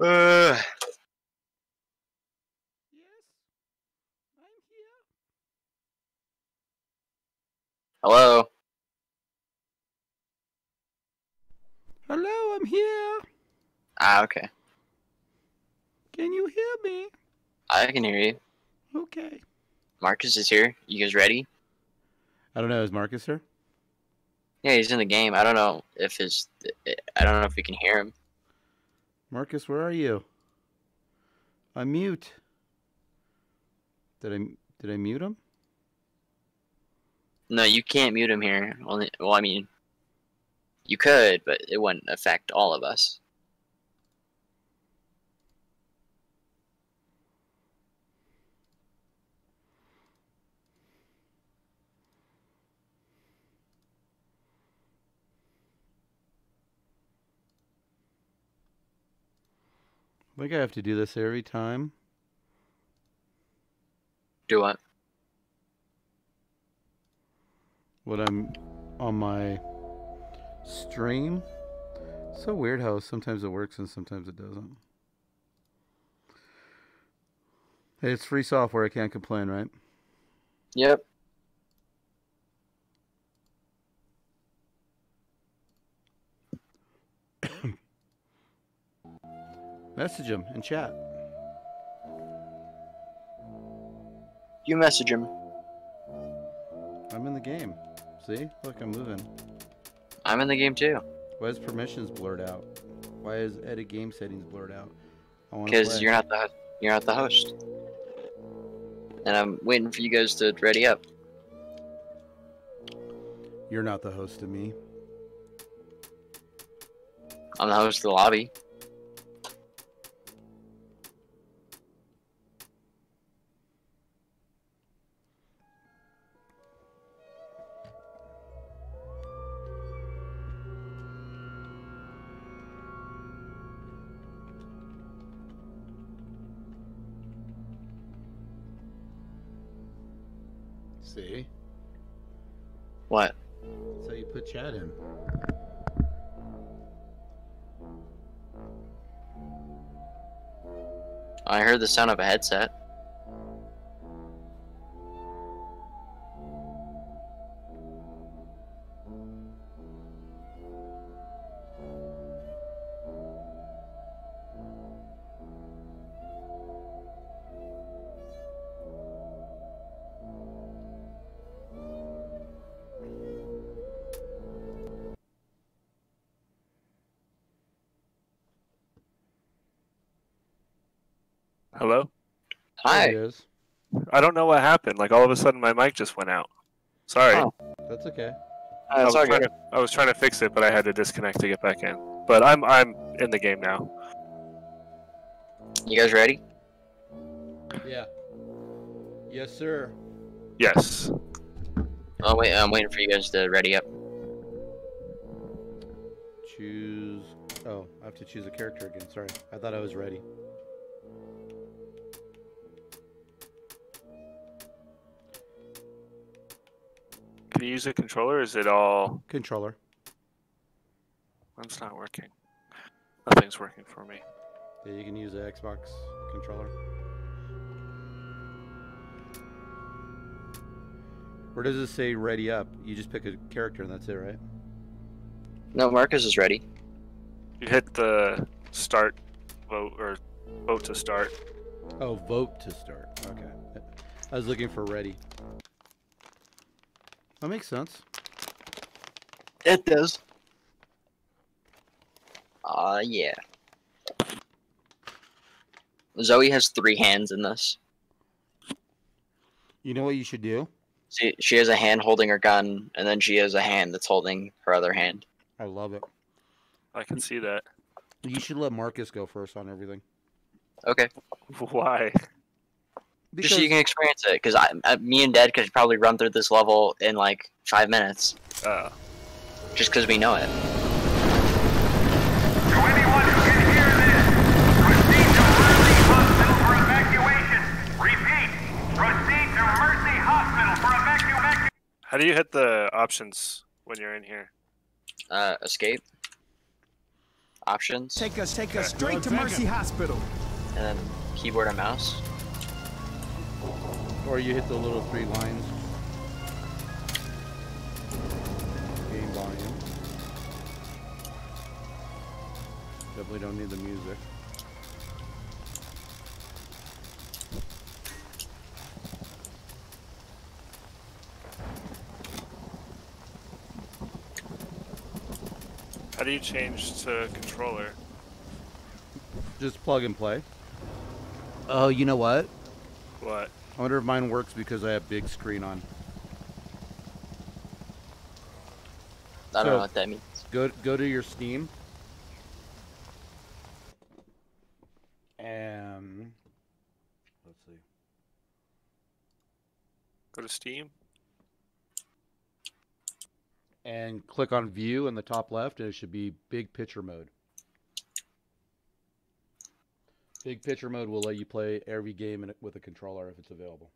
Yes, I'm here. Hello. Hello, I'm here. Ah, okay. Can you hear me? I can hear you. Okay. Marcus is here. You guys ready? I don't know. Is Marcus here? Yeah, he's in the game. I don't know if his. I don't know if we can hear him. Marcus, where are you? I'm mute. Did I mute him? No, you can't mute him here. Only, well, I mean, you could, but it wouldn't affect all of us. I think I have to do this every time. Do what? When I'm on my stream. It's so weird how sometimes it works and sometimes it doesn't. Hey, it's free software. I can't complain, right? Yep. Message him in chat. You message him. I'm in the game. See? Look, I'm moving. I'm in the game too. Why is permissions blurred out? Why is edit game settings blurred out? Because you're not the host. And I'm waiting for you guys to ready up. You're not the host of me. I'm the host of the lobby. See? What? That's how you put chat in. I heard the sound of a headset. Hello? Hi. I don't know what happened. Like, all of a sudden, my mic just went out. Sorry. Oh, that's okay. I was trying to fix it, but I had to disconnect to get back in. But I'm in the game now. You guys ready? Yeah. Yes, sir. Yes. Oh, wait. I'm waiting for you guys to ready up. Choose... Oh, I have to choose a character again. Sorry. I thought I was ready. Can you use a controller? Or is it all controller? One's not working. Nothing's working for me. Yeah, you can use the Xbox controller. Where does it say ready up? You just pick a character and that's it, right? No, Marcus is ready. You hit the start vote or vote to start. Oh, vote to start. Okay. I was looking for ready. That makes sense. It does. Aw, yeah. Zoe has 3 hands in this. You know what you should do? She has a hand holding her gun, and then she has a hand that's holding her other hand. I love it. I can see that. You should let Marcus go first on everything. Okay. Why? Because... Just so you can experience it, because me and Dad could probably run through this level in like 5 minutes. Just because we know it. To anyone who can hear this, proceed to Mercy Hospital for evacuation. Repeat, proceed to Mercy Hospital for evacuation. How do you hit the options when you're in here? Escape. options. Take us straight to Mercy Hospital. And then keyboard and mouse. Or you hit the little three lines. Game volume. Definitely don't need the music. How do you change to controller? Just plug and play. Oh, you know what? What? I wonder if mine works because I have big screen on. I don't know what that means. Go to your Steam. And let's see. Go to Steam. And click on View in the top left, and it should be Big Picture Mode. Big Picture Mode will let you play every game with a controller if it's available.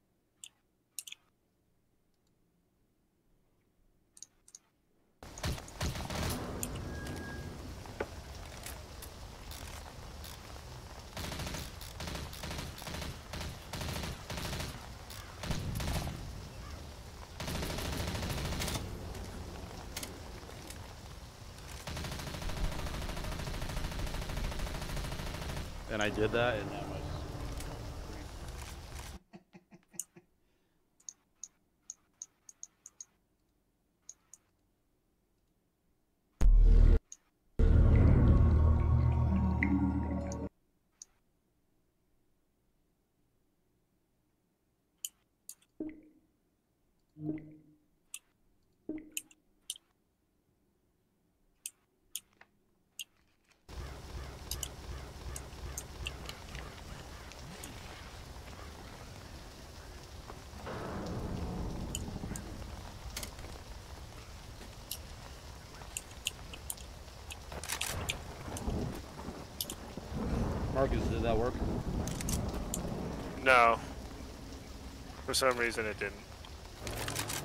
And I did that, and that was... Did that work? No. For some reason it didn't.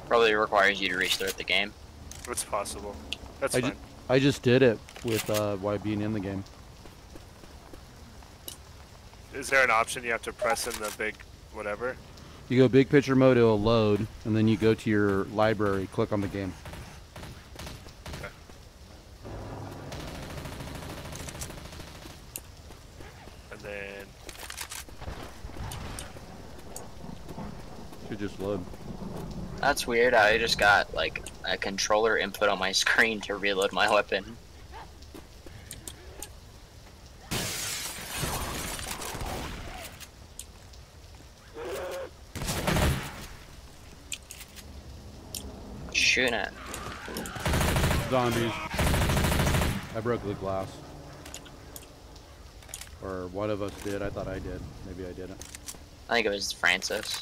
Probably requires you to restart the game. It's possible. That's fine. I just did it with Y being in the game. Is there an option you have to press in the big whatever? You go big picture mode, it'll load, and then you go to your library, click on the game. That's weird. I just got like a controller input on my screen to reload my weapon. Shoot it. Zombies. I broke the glass. Or one of us did. I thought I did. Maybe I didn't. I think it was Francis.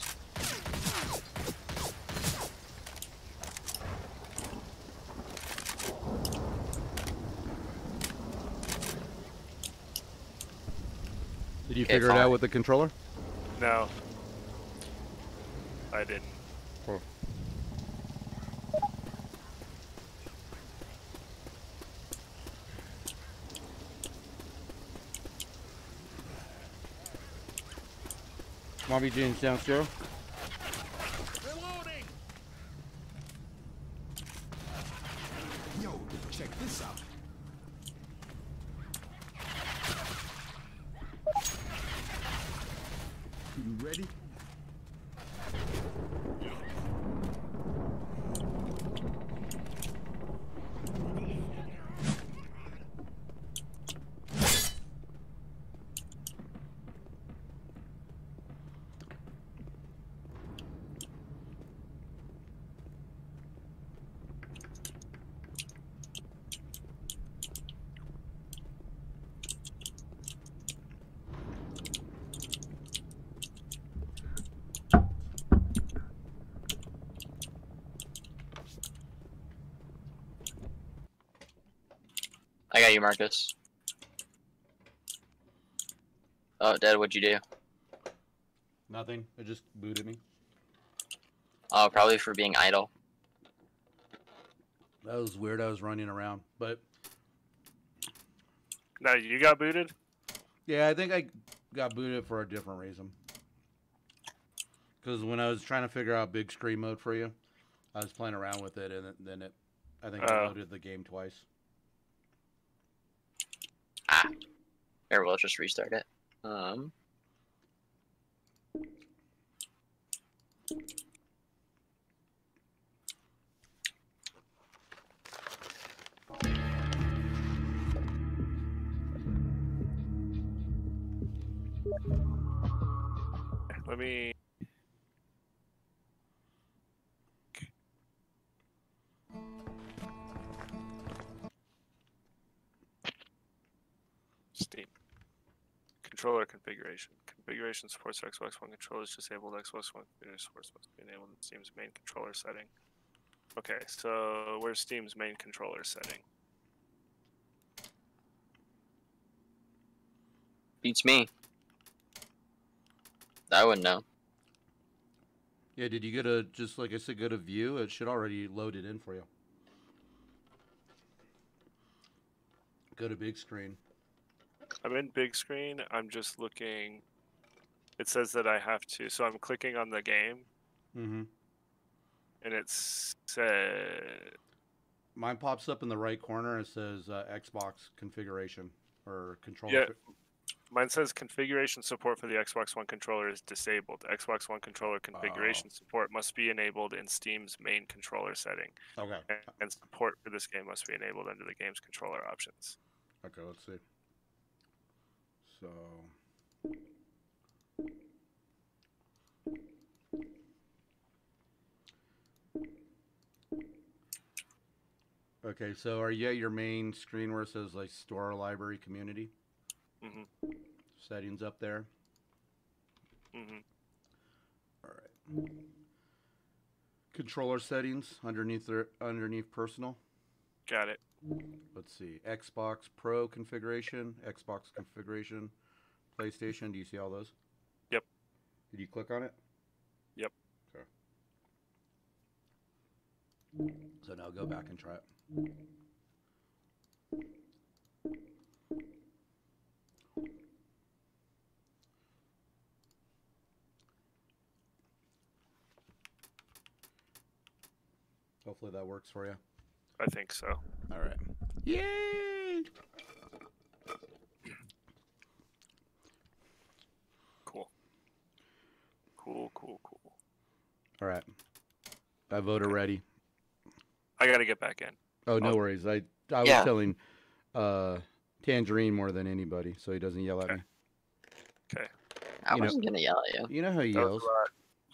Did you figure it out with the controller? No. I didn't. Huh. Mommy Jean's downstairs. Reloading. Yo, check this out. Ready? I got you, Marcus. Oh, Dad, what'd you do? Nothing. It just booted me. Oh, probably for being idle. That was weird. I was running around, but No, you got booted? Yeah, I think I got booted for a different reason. Because when I was trying to figure out big screen mode for you, I was playing around with it, and then it, I think I loaded the game twice. Ah. Here, we'll just restart it. Let me... Steam. Controller configuration. Configuration supports for Xbox One controllers. Disabled Xbox One computer supports must be enabled in Steam's main controller setting. Okay, so where's Steam's main controller setting? Beats me. I wouldn't know. Yeah, did you get a, just like I said, go to view? It should already load it in for you. Go to big screen. I'm in big screen. I'm just looking. It says that I have to. So I'm clicking on the game. Mm-hmm. And it says... Mine pops up in the right corner. It says Xbox configuration or control. Yeah. Mine says configuration support for the Xbox One controller is disabled. Xbox One controller configuration support must be enabled in Steam's main controller setting. Okay. And support for this game must be enabled under the game's controller options. Okay, let's see. So... Okay, so are you at your main screen where it says, like, store, library, community? Mm-hmm. Settings up there. Mm-hmm. All right. Controller settings underneath their, underneath personal. Got it. Let's see. Xbox Pro configuration, Xbox configuration, PlayStation. Do you see all those? Yep. Did you click on it? Yep. Okay. So now go back and try it. Hopefully that works for you. I think so. All right. Yay! Cool. Cool, cool, cool. All right. I vote already. I got to get back in. Oh, no worries. I was telling Tangerine more than anybody, so he doesn't yell at me. Okay. I wasn't going to yell at you. You know how he yells.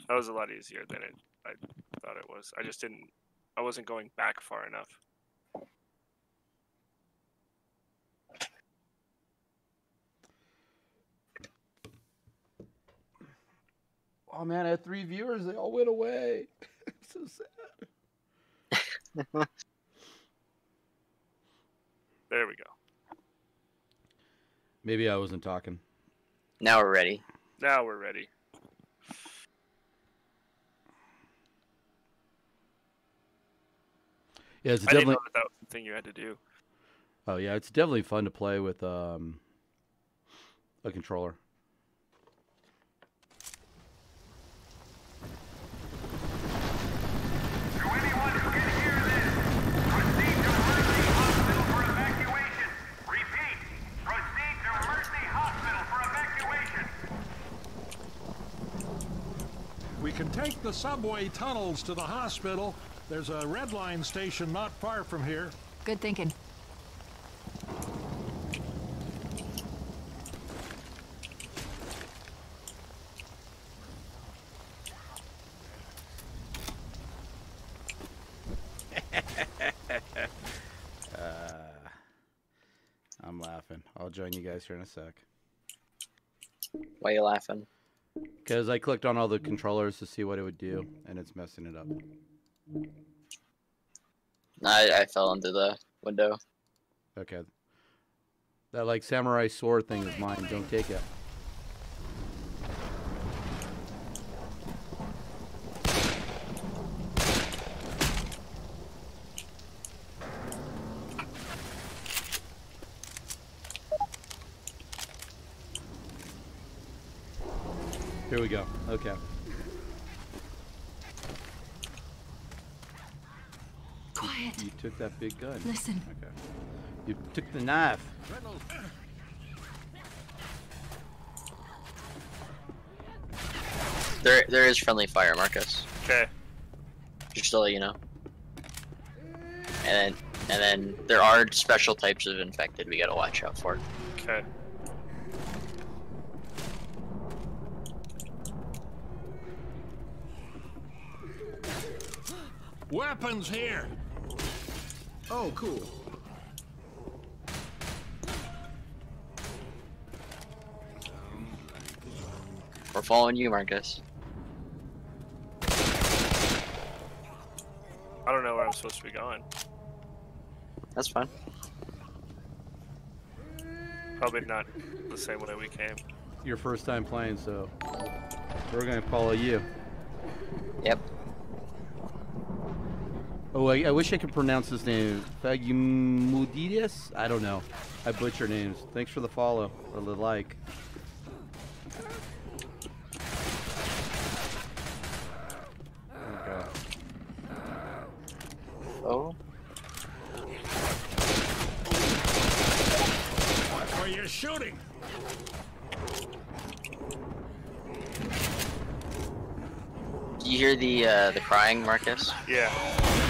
That was a lot easier than I thought it was. I just didn't. I wasn't going back far enough. Oh man, I had 3 viewers. They all went away. It's so sad. There we go. Maybe I wasn't talking. Now we're ready. Now we're ready. Yeah, it's definitely... I didn't know that was the thing you had to do. Oh, yeah, it's definitely fun to play with a controller. To anyone who can hear this, proceed to Mercy Hospital for evacuation. Repeat, proceed to Mercy Hospital for evacuation. We can take the subway tunnels to the hospital. There's a red line station not far from here. Good thinking. I'm laughing. I'll join you guys here in a sec. Why are you laughing? Because I clicked on all the controllers to see what it would do, and it's messing it up. I fell into the window. Okay. That like samurai sword thing is mine. Don't take it. Here we go. Okay. Quiet. You took that big gun. Listen. Okay. You took the knife. Reynolds. There is friendly fire, Marcus. Okay. Just to let you know. And then there are special types of infected we gotta watch out for. Okay. Weapons here. Oh, cool. We're following you, Marcus. I don't know where I'm supposed to be going. That's fine. Probably not the same way we came. Your first time playing, so we're gonna follow you. Yep. Oh, I wish I could pronounce his name. Fagimudides? I don't know. I butcher names. Thanks for the follow or the like. Oh. What were you shooting? Do you hear the crying, Marcus? Yeah.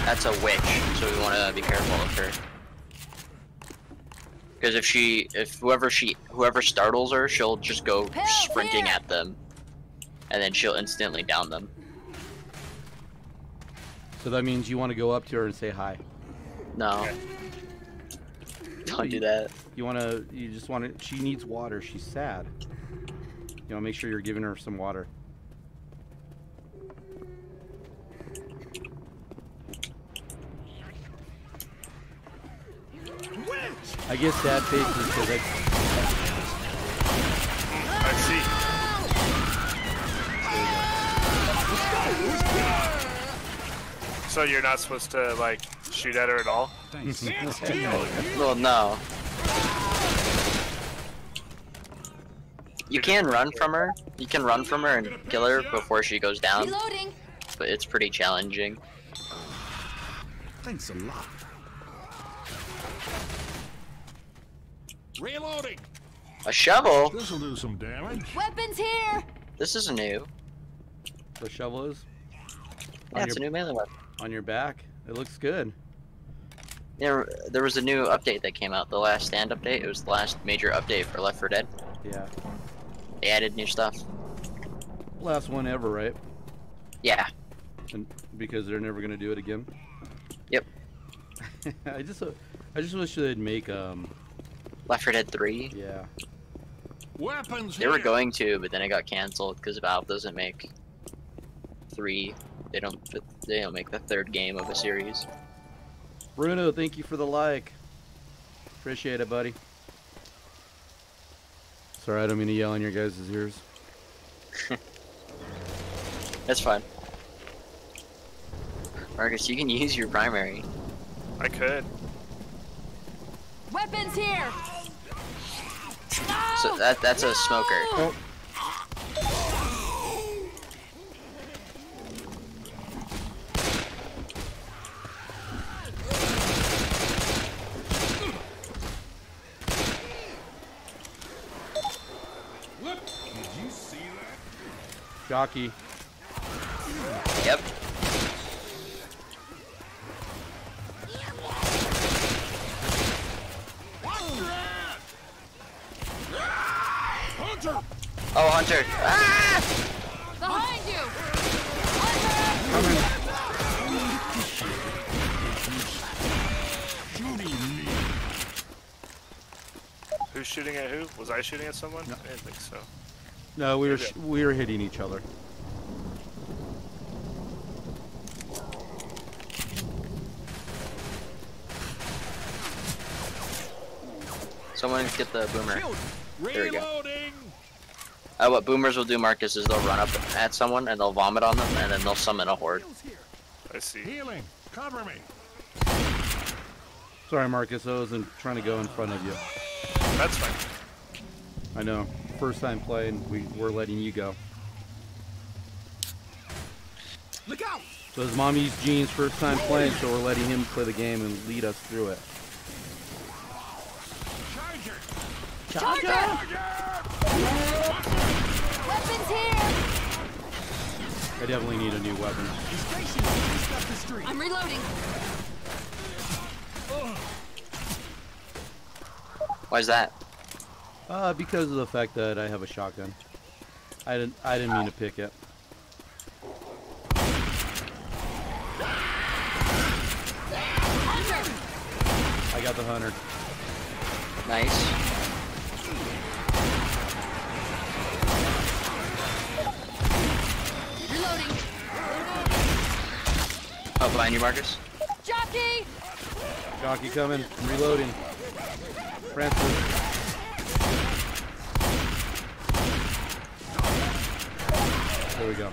That's a witch, so we want to be careful of her. Because if whoever startles her, she'll just go sprinting at them, and then she'll instantly down them. So that means you want to go up to her and say hi. No. Okay. Don't do that. You just want to, she needs water. She's sad. You know, make sure you're giving her some water. I guess sad faces because I see. So you're not supposed to, like, shoot at her at all? Well, no. You can run from her. You can run from her and kill her before she goes down. But it's pretty challenging. Thanks a lot. Reloading. A shovel? This'll do some damage. Weapons here. This is new. The shovel is? Yeah, it's a new melee weapon. On your back, it looks good. Yeah, there was a new update that came out, the Last Stand update. It was the last major update for Left 4 Dead. Yeah. They added new stuff. Last one ever, right? Yeah. And because they're never gonna do it again. Yep. I just wish they'd make Left 4 Dead 3. Yeah. Weapons. They were going to, but then it got canceled because Valve doesn't make 3. They don't make the third game of a series. Bruno, thank you for the like. Appreciate it, buddy. Sorry, I don't mean to yell in your guys' ears. That's fine. Marcus, you can use your primary. I could. Weapons here. No! So that's a smoker. Oh. Jockey. Yep. Hunter. Oh, Hunter. Ah! Behind you. Hunter. Who's shooting at who? Was I shooting at someone? No. I didn't think so. No, we were hitting each other. Someone get the boomer. There we go. What boomers will do, Marcus, is they'll run up at someone and they'll vomit on them and then they'll summon a horde. I see. Healing, cover me. Sorry, Marcus, I wasn't trying to go in front of you. That's fine. I know. First time playing, we're letting you go. So his mommy's Gene's first time playing, so we're letting him play the game and lead us through it. Charger! Weapons here! I definitely need a new weapon. I'm reloading. Why is that? Because of the fact that I have a shotgun. I didn't mean to pick it. I got the hunter. Nice. Oh, behind you, Marcus. Jockey! Jockey coming. Reloading. Francis. There we go.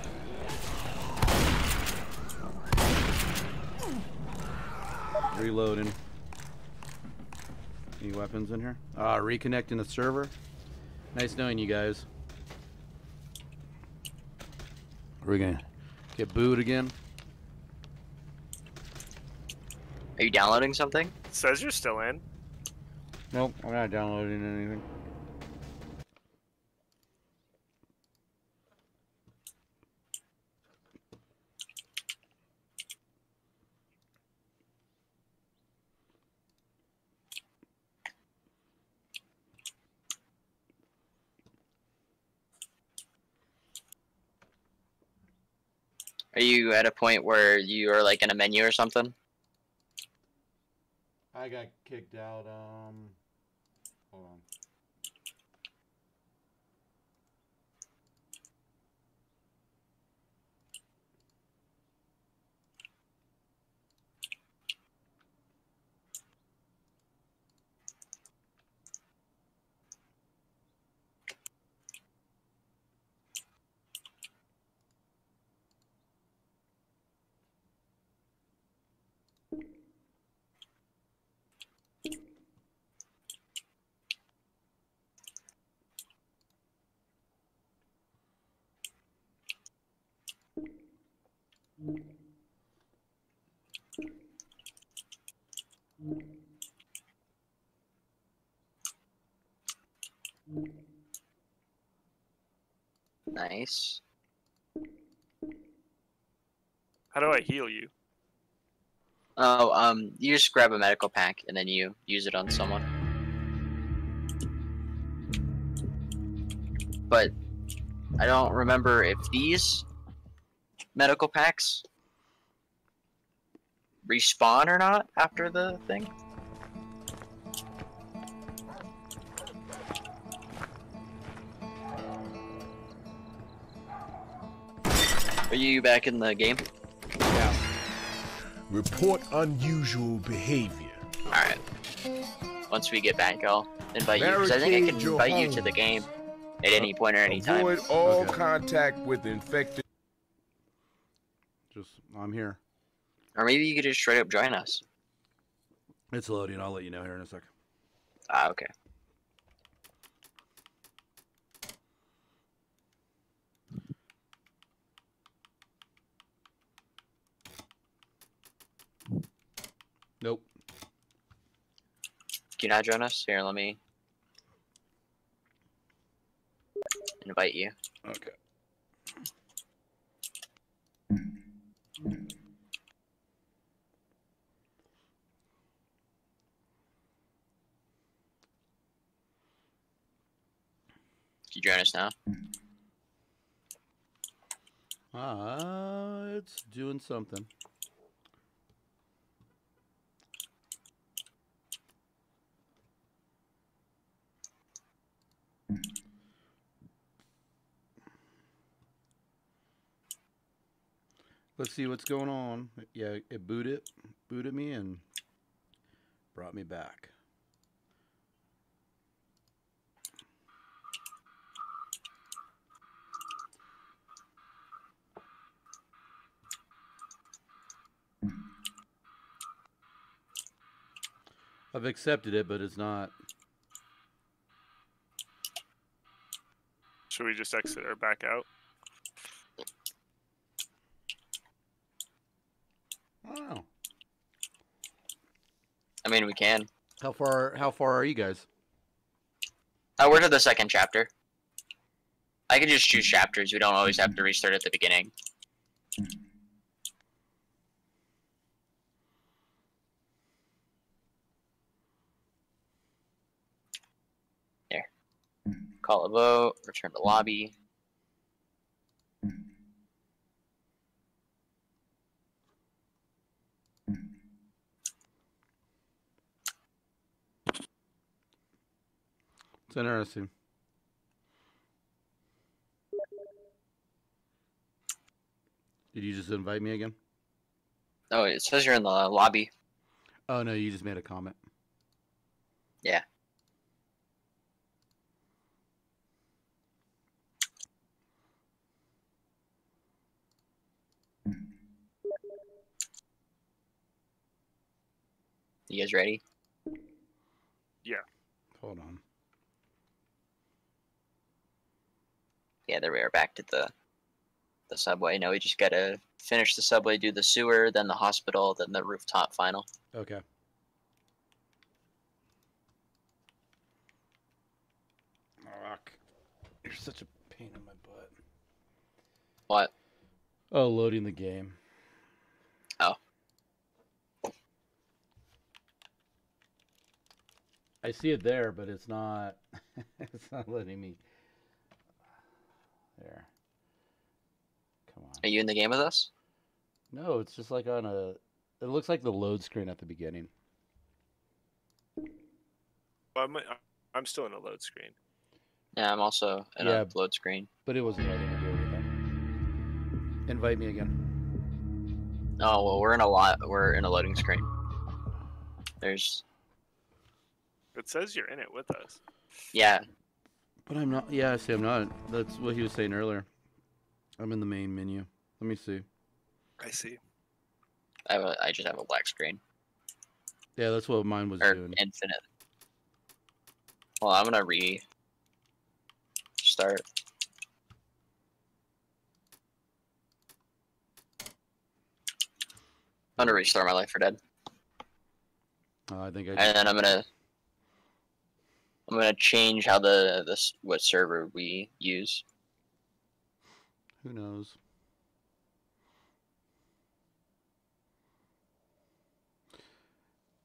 Reloading. Any weapons in here? Reconnecting the server. Nice knowing you guys. We're gonna get booed again. Are you downloading something? It says you're still in. Nope, I'm not downloading anything. Are you at a point where you are like in a menu or something? I got kicked out, hold on. Nice. How do I heal you? Oh, you just grab a medical pack and then you use it on someone. But I don't remember if these medical packs respawn or not after the thing. Are you back in the game? Yeah. Report unusual behavior. Alright. Once we get back, I'll invite you. Because I think I can invite you to the game at any point or any time. Avoid all contact with infected. I'm here. Or maybe you could just straight up join us. It's loading. I'll let you know here in a sec. Ah, okay. Nope. Can you not join us? Here, let me invite you. Okay. Can you join us now? It's doing something. Let's see what's going on. Yeah, it booted me and brought me back. I've accepted it, but it's not. Should we just exit or back out? I mean, we can. How far are you guys? We're to the second chapter. I can just choose chapters. We don't always have to restart at the beginning. There. Call a vote. Return to lobby. It's interesting. Did you just invite me again? Oh, it says you're in the lobby. Oh, no, you just made a comment. Yeah. You guys ready? Yeah. Hold on. Yeah, there we are, back to the subway. Now we just gotta finish the subway, do the sewer, then the hospital, then the rooftop final. Okay. Rock. You're such a pain in my butt. What? Oh, loading the game. Oh. I see it there, but it's not it's not letting me. There. Come on. Are you in the game with us? No, it's just like on a... It looks like the load screen at the beginning. I'm still in a load screen. Yeah, I'm also in a load screen. But it wasn't letting me do anything. Invite me again. Oh, well, we're in a loading screen. There's... It says you're in it with us. Yeah. But I'm not. Yeah, I see I'm not. That's what he was saying earlier. I'm in the main menu. Let me see. I see. I just have a black screen. Yeah, that's what mine was doing. Infinite. Well, I'm gonna restart. I'm gonna restart my Left 4 Dead. I think I. And then I'm gonna change how what server we use. Who knows?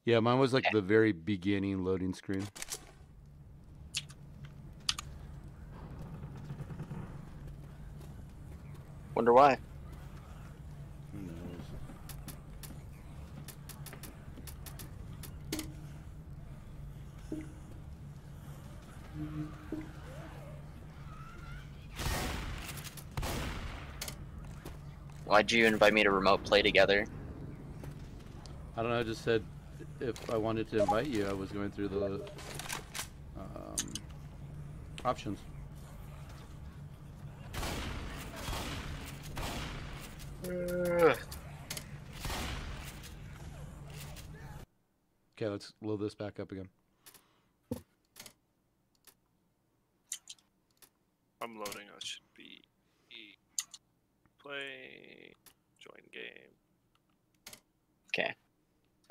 Yeah, mine was like the very beginning loading screen. Wonder why. Why'd you invite me to remote play together? I don't know, I just said if I wanted to invite you, I was going through the options. Okay, let's load this back up again. I'm loading, I should be... Play, join game. Okay.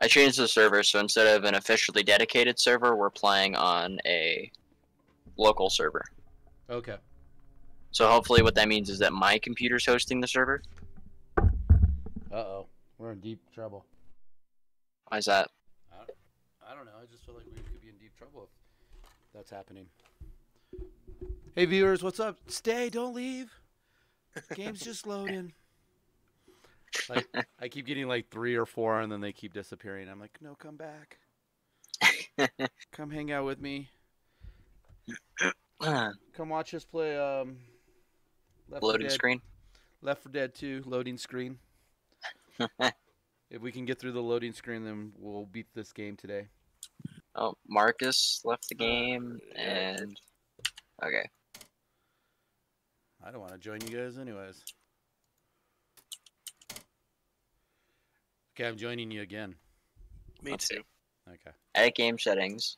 I changed the server, so instead of an officially dedicated server, we're playing on a local server. Okay. So hopefully what that means is that my computer's hosting the server. Uh-oh. We're in deep trouble. Why is that? I don't know. I just feel like we could be in deep trouble if that's happening. Hey, viewers, what's up? Stay, don't leave. Game's just loading. Like, I keep getting like 3 or 4, and then they keep disappearing. I'm like, no, come back. Come hang out with me. Come watch us play. Left 4 Dead 2 loading screen. If we can get through the loading screen, then we'll beat this game today. Oh, Marcus left the game, and okay. I don't want to join you guys anyways. Okay, I'm joining you again. Me too. Okay. Edit game settings.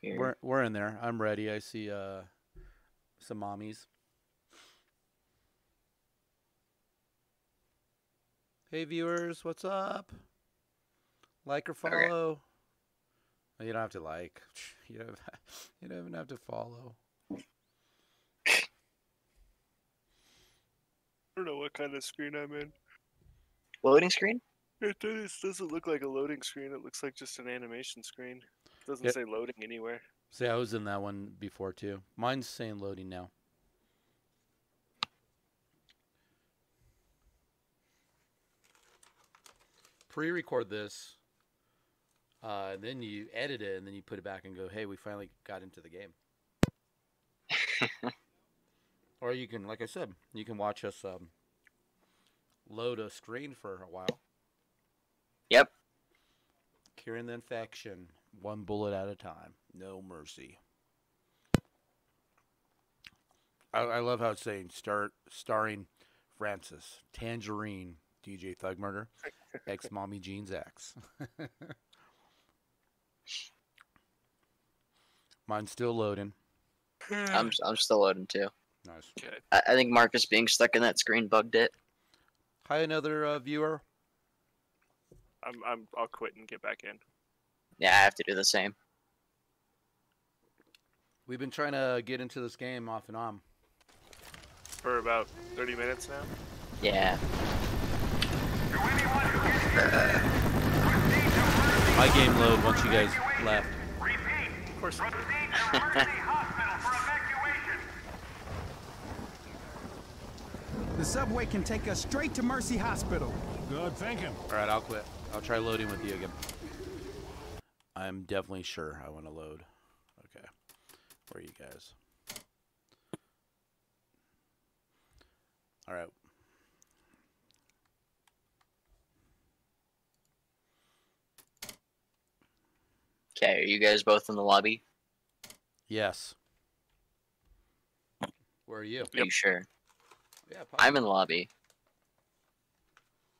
Here. We're in there. I'm ready. I see some mommies. Hey viewers, what's up? Like or follow. Okay. You don't have to like. You don't even have to follow. I don't know what kind of screen I'm in. Loading screen? It doesn't look like a loading screen. It looks like just an animation screen. It doesn't say loading anywhere. See, I was in that one before, too. Mine's saying loading now. Pre-record this, then you edit it, and then you put it back and go, hey, we finally got into the game. Or you can, like I said, you can watch us load a screen for a while. Yep. Curing the infection, one bullet at a time. No mercy. I love how it's saying, starring Francis, Tangerine, DJ Thug Murder, ex-mommy Jeans X. Mine's still loading. I'm still loading, too. Nice. Okay. I think Marcus being stuck in that screen bugged it. Hi, another viewer. I'll quit and get back in. Yeah, I have to do the same. We've been trying to get into this game off and on for about 30 minutes now. Yeah. My game load once you guys left. Of course. The subway can take us straight to Mercy Hospital. Good thinking. All right, I'll quit. I'll try loading with you again. I'm definitely sure I want to load. Okay. Where are you guys? All right. Okay, are you guys both in the lobby? Yes. Where are you? Are you sure? Yeah, I'm in the lobby.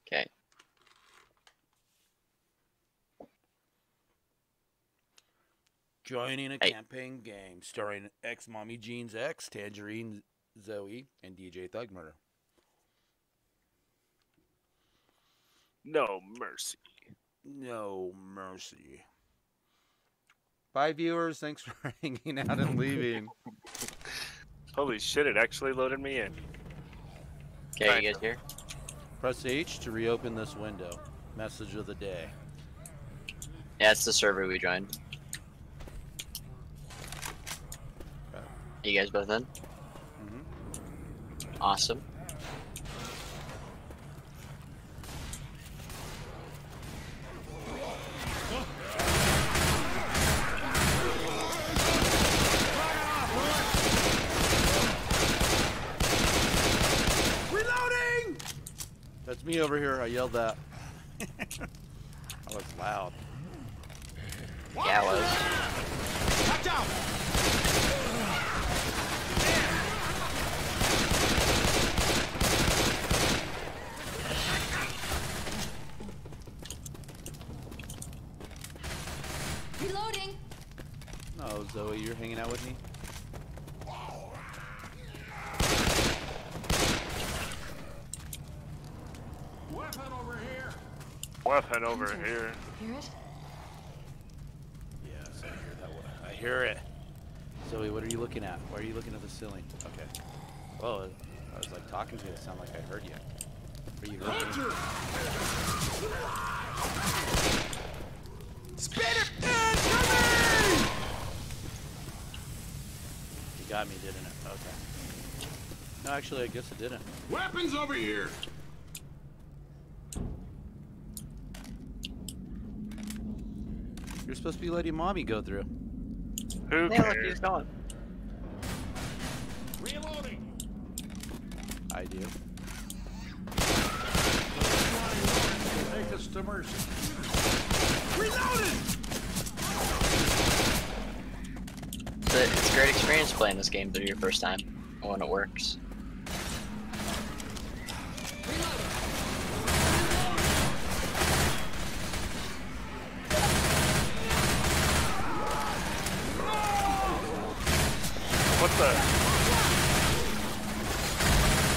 Okay. Joining a campaign game starring ex-mommy Jeans X, Tangerine Zoe, and DJ Thug Murder. No mercy. No mercy. Bye, viewers. Thanks for hanging out and leaving. Holy shit, it actually loaded me in. Okay, you guys here? Press H to reopen this window. Message of the day. Yeah, it's the server we joined. Okay. You guys both in? Mm-hmm. Awesome. That's me over here. I yelled that. That was loud. Yeah, it was. Watch out! Reloading. Oh, Zoe, you're hanging out with me. Weapon over here. Hear it? Yes, I hear that one. I hear it. Zoe, what are you looking at? Why are you looking at the ceiling? Okay. Well, I was like talking to you. It sounded like I heard you. Are you looking? Spider-Man, come in! You got me, didn't it? Okay. No, actually, I guess it didn't. Weapons over here. You're supposed to be letting mommy go through. Who cares? He's gone. Reloading. I do. Take us to mercy. Reloading. It's a great experience playing this game for your first time, when it works.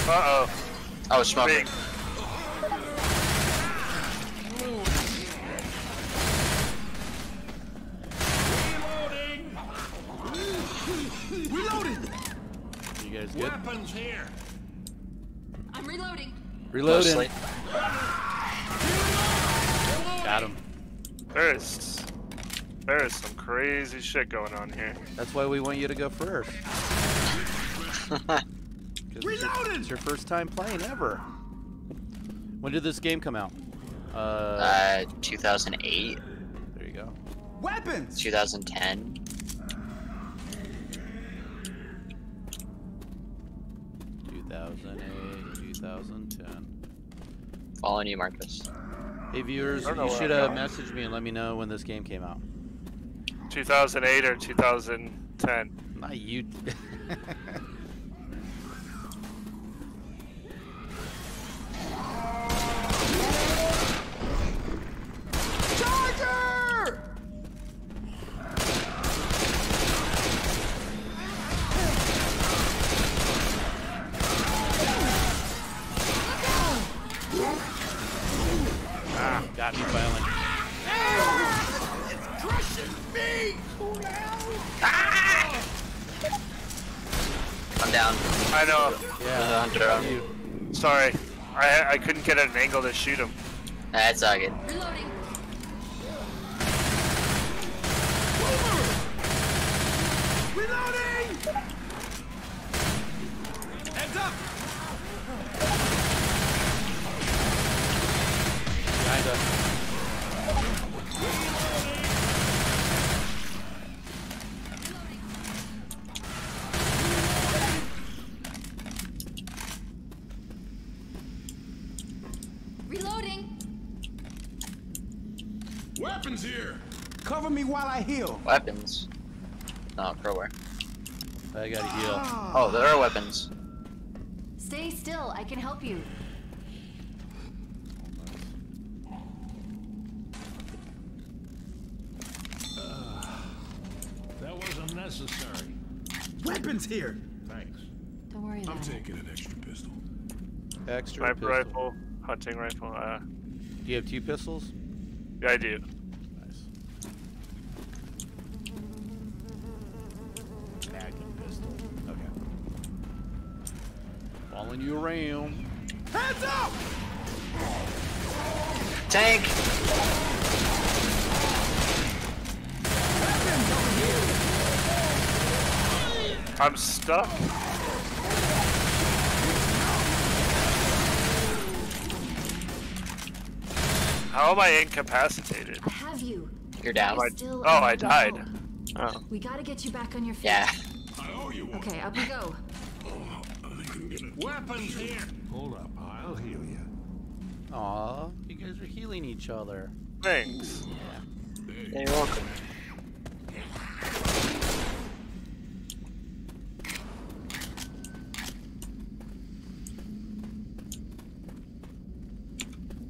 Uh-oh. Oh, smoking. You guys good? Weapons here. I'm reloading. Reloading. Got him. There is some crazy shit going on here. That's why we want you to go first. Reloaded. It's your first time playing ever. When did this game come out? 2008. There you go. Weapons. 2010. Following you, Marcus. Hey viewers, you should message me and let me know when this game came out. 2008 or 2010. Not you. Sorry, I couldn't get at an angle to shoot him. That's all good. Reloading. Reloading! Heads up! Behind here. Cover me while I heal. Weapons. No, crowbar. I gotta heal. Oh, there are weapons. Stay still. I can help you. That was unnecessary. Weapons here. Thanks. Don't worry about it. I'm taking an extra pistol. Extra pistol. Sniper rifle, hunting rifle. Do you have two pistols? Yeah, I do. Following you around. Heads up! Tank! I'm stuck. How am I incapacitated? Have you? You're down. I died. Oh. We gotta get you back on your feet. Yeah. I owe you one. Okay, up we go. Weapons here! Hold up, I'll heal you. Aww, you guys are healing each other. Thanks. Yeah. Hey, you're welcome.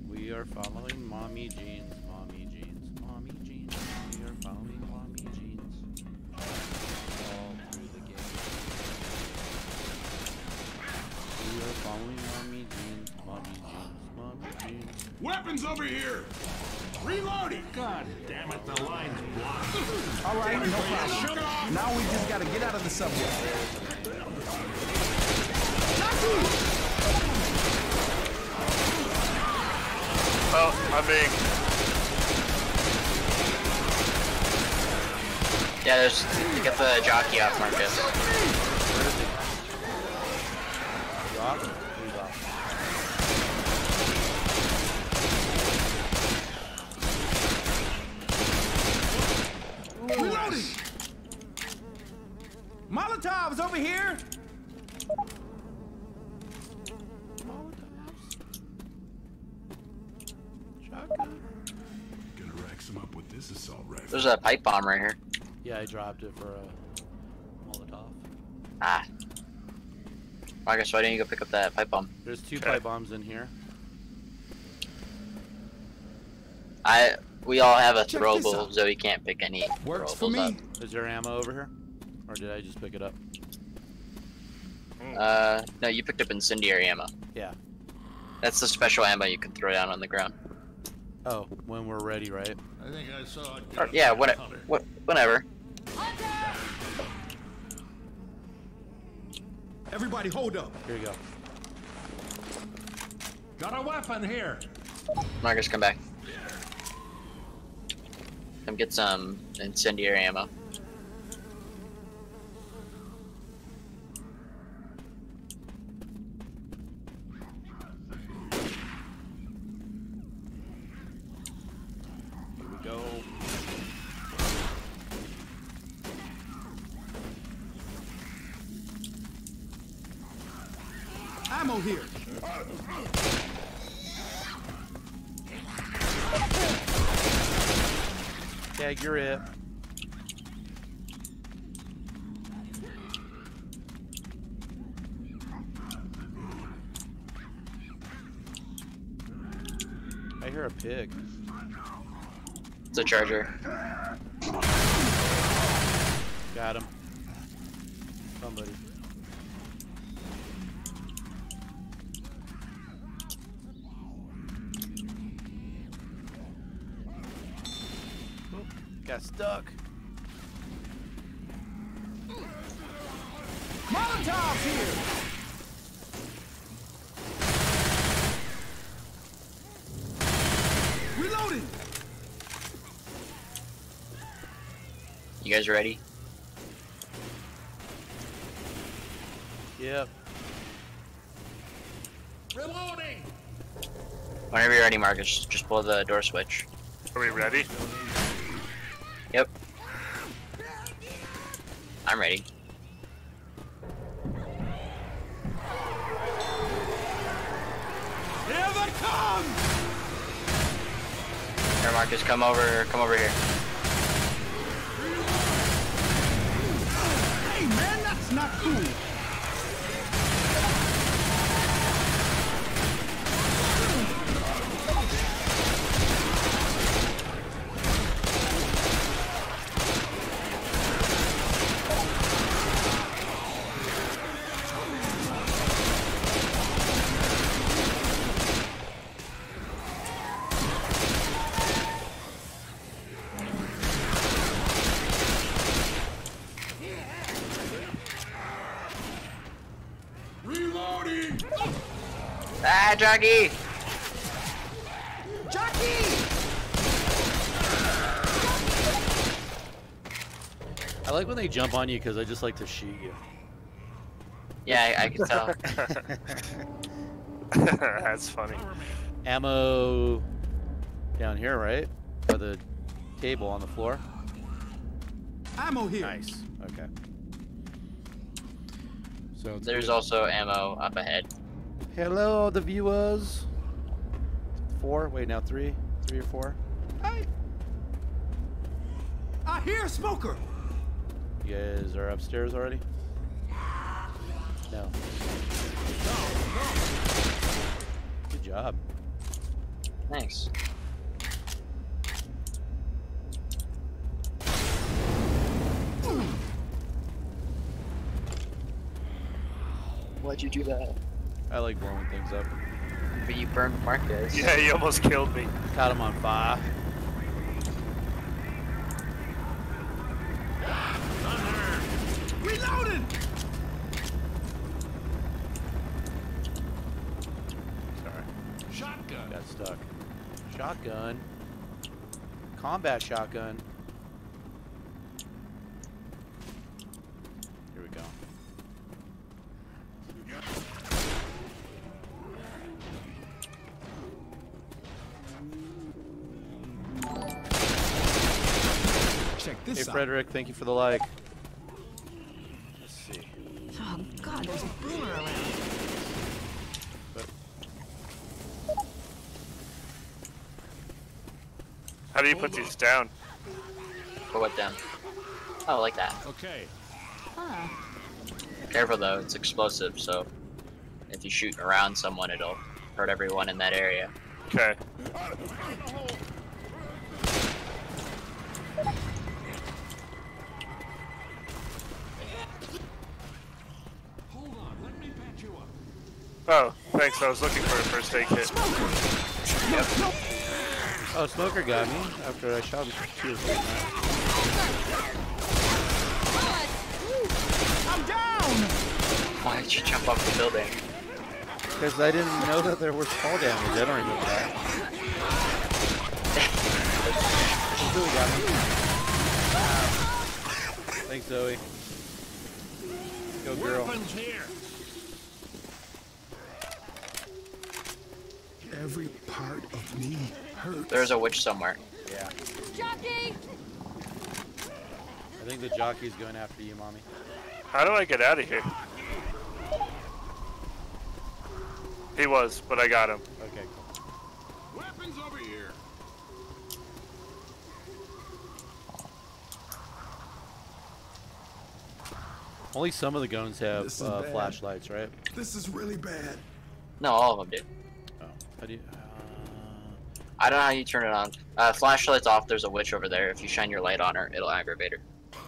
We are following Mommy Jeans, Mommy Jeans, Mommy Jeans. We are following Mommy Jeans. We are following Mommy Jeans, Mommy Jeans, Mommy Jeans. Weapons over here! Reloading! God damn it, the line's blocked. Alright, no problem. Now we just gotta get out of the subway. Oh, I'm being... Yeah, there's... Get the jockey off, Marcus. Reloading! Molotovs over here! Molotovs. Shotgun. Gonna rack some up with this assault rifle. There's a pipe bomb right here. Yeah, I dropped it for a Molotov. Ah. Marcus, why didn't you go pick up that pipe bomb? There's two pipe bombs in here. We all have a throwable, so we can't pick any throwables up. Is there ammo over here? Or did I just pick it up? No, you picked up incendiary ammo. Yeah. That's the special ammo you can throw down on the ground. Oh, when we're ready, right? I think I saw it. Or, yeah, whenever. Everybody hold up. Here we go. Got a weapon here. Marcus, come back. Come get some incendiary ammo. You're it. I hear a pig. It's a charger. Got him. Somebody. Got stuck. Molotov's here. Reloading. You guys ready? Yep. Reloading. Whenever you're ready, Marcus, just pull the door switch. Are we ready? Yep. I'm ready. Here they come! Here, Marcus, come over here. Hey, man, that's not cool. Jockey! Jockey! I like when they jump on you because I just like to shoot you. Yeah, I can tell. That's funny. Ammo down here, right? By the table on the floor. Ammo here. Nice. Okay. So there's also ammo up ahead. Hello, the viewers. 4. Wait, now 3. 3 or 4. Hey, I hear a smoker. You guys are upstairs already? No. Good job. Thanks. Why'd you do that? I like blowing things up. But you burned Marcus. Yeah, he almost killed me. Caught him on fire. Reloaded! Sorry. Shotgun. Got stuck. Shotgun. Combat shotgun. Here we go. Hey, Frederick, thank you for the like. Let's see. Oh, God, there's a boomer around. How do you put these down? Put what down? Oh, like that. Okay. Huh. Careful, though. It's explosive, so if you shoot around someone, it'll hurt everyone in that area. Okay. Oh, thanks. I was looking for a first aid kit. Yep. Oh, smoker got me after I shot him. I'm down. My did you jump off the building? Because I didn't know that there was fall damage. I don't remember that. She really got me. Thanks, Zoe. Go, girl. Every part of me hurts. There's a witch somewhere. Yeah. Jockey! I think the jockey's going after you, mommy. How do I get out of here? He was, but I got him. Okay, cool. Weapons over here. Only some of the goons have flashlights, right? This is really bad. No, all of them do. Oh, how do you? I don't know how you turn it on. Flashlight's off. There's a witch over there. If you shine your light on her, it'll aggravate her. Yeah,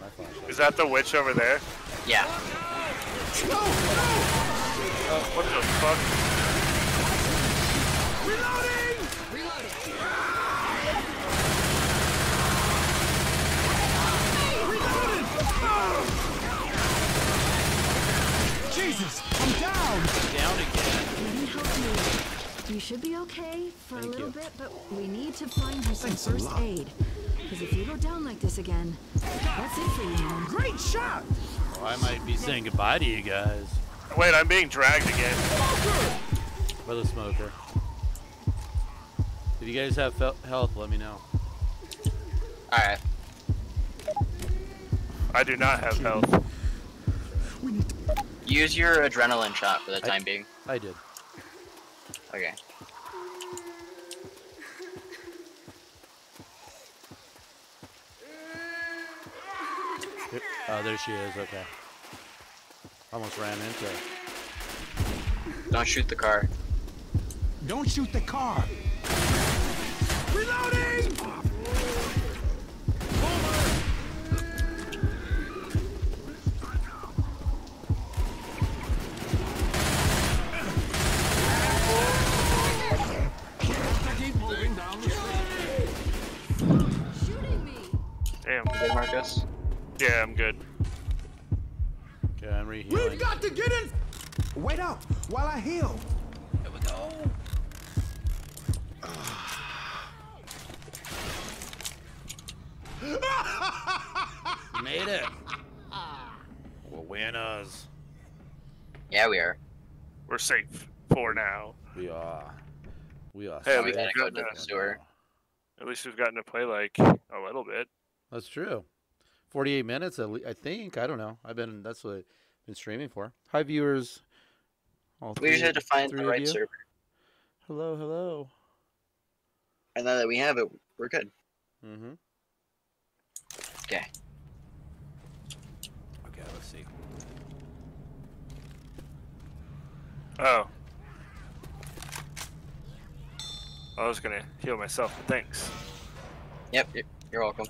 my flashlight. Is that the witch over there? Yeah. No! What the fuck? Reloading! Reloaded! Oh! Jesus, I'm down! Down again. Let me help you. You should be okay for a little bit, but we need to find you some first aid. Because if you go down like this again, that's it for you, man. Great shot! Well, I might be saying goodbye to you guys. Wait, I'm being dragged again. By the smoker. If you guys have health, let me know. Alright. I do not have health. Use your adrenaline shot for the time being. I did. Okay. Oh, there she is, okay. Almost ran into it. Don't shoot the car. Don't shoot the car! Reloading! Keep moving down the street. Shooting me! Damn. Good, Marcus? Yeah, I'm good. We've got to get in! Wait up while I heal! There we go! Made it! We're winners. Yeah, we are. We're safe for now. We are. We are. Hey, we gotta go to the sewer. At least we've gotten to play like a little bit. That's true. 48 minutes, I think. I don't know. That's what I've been streaming for. Hi, viewers. We just had to find the right server. Hello, hello. And now that we have it, we're good. Mm-hmm. Okay. Okay, let's see. Oh. I was gonna heal myself, but thanks. Yep, you're welcome.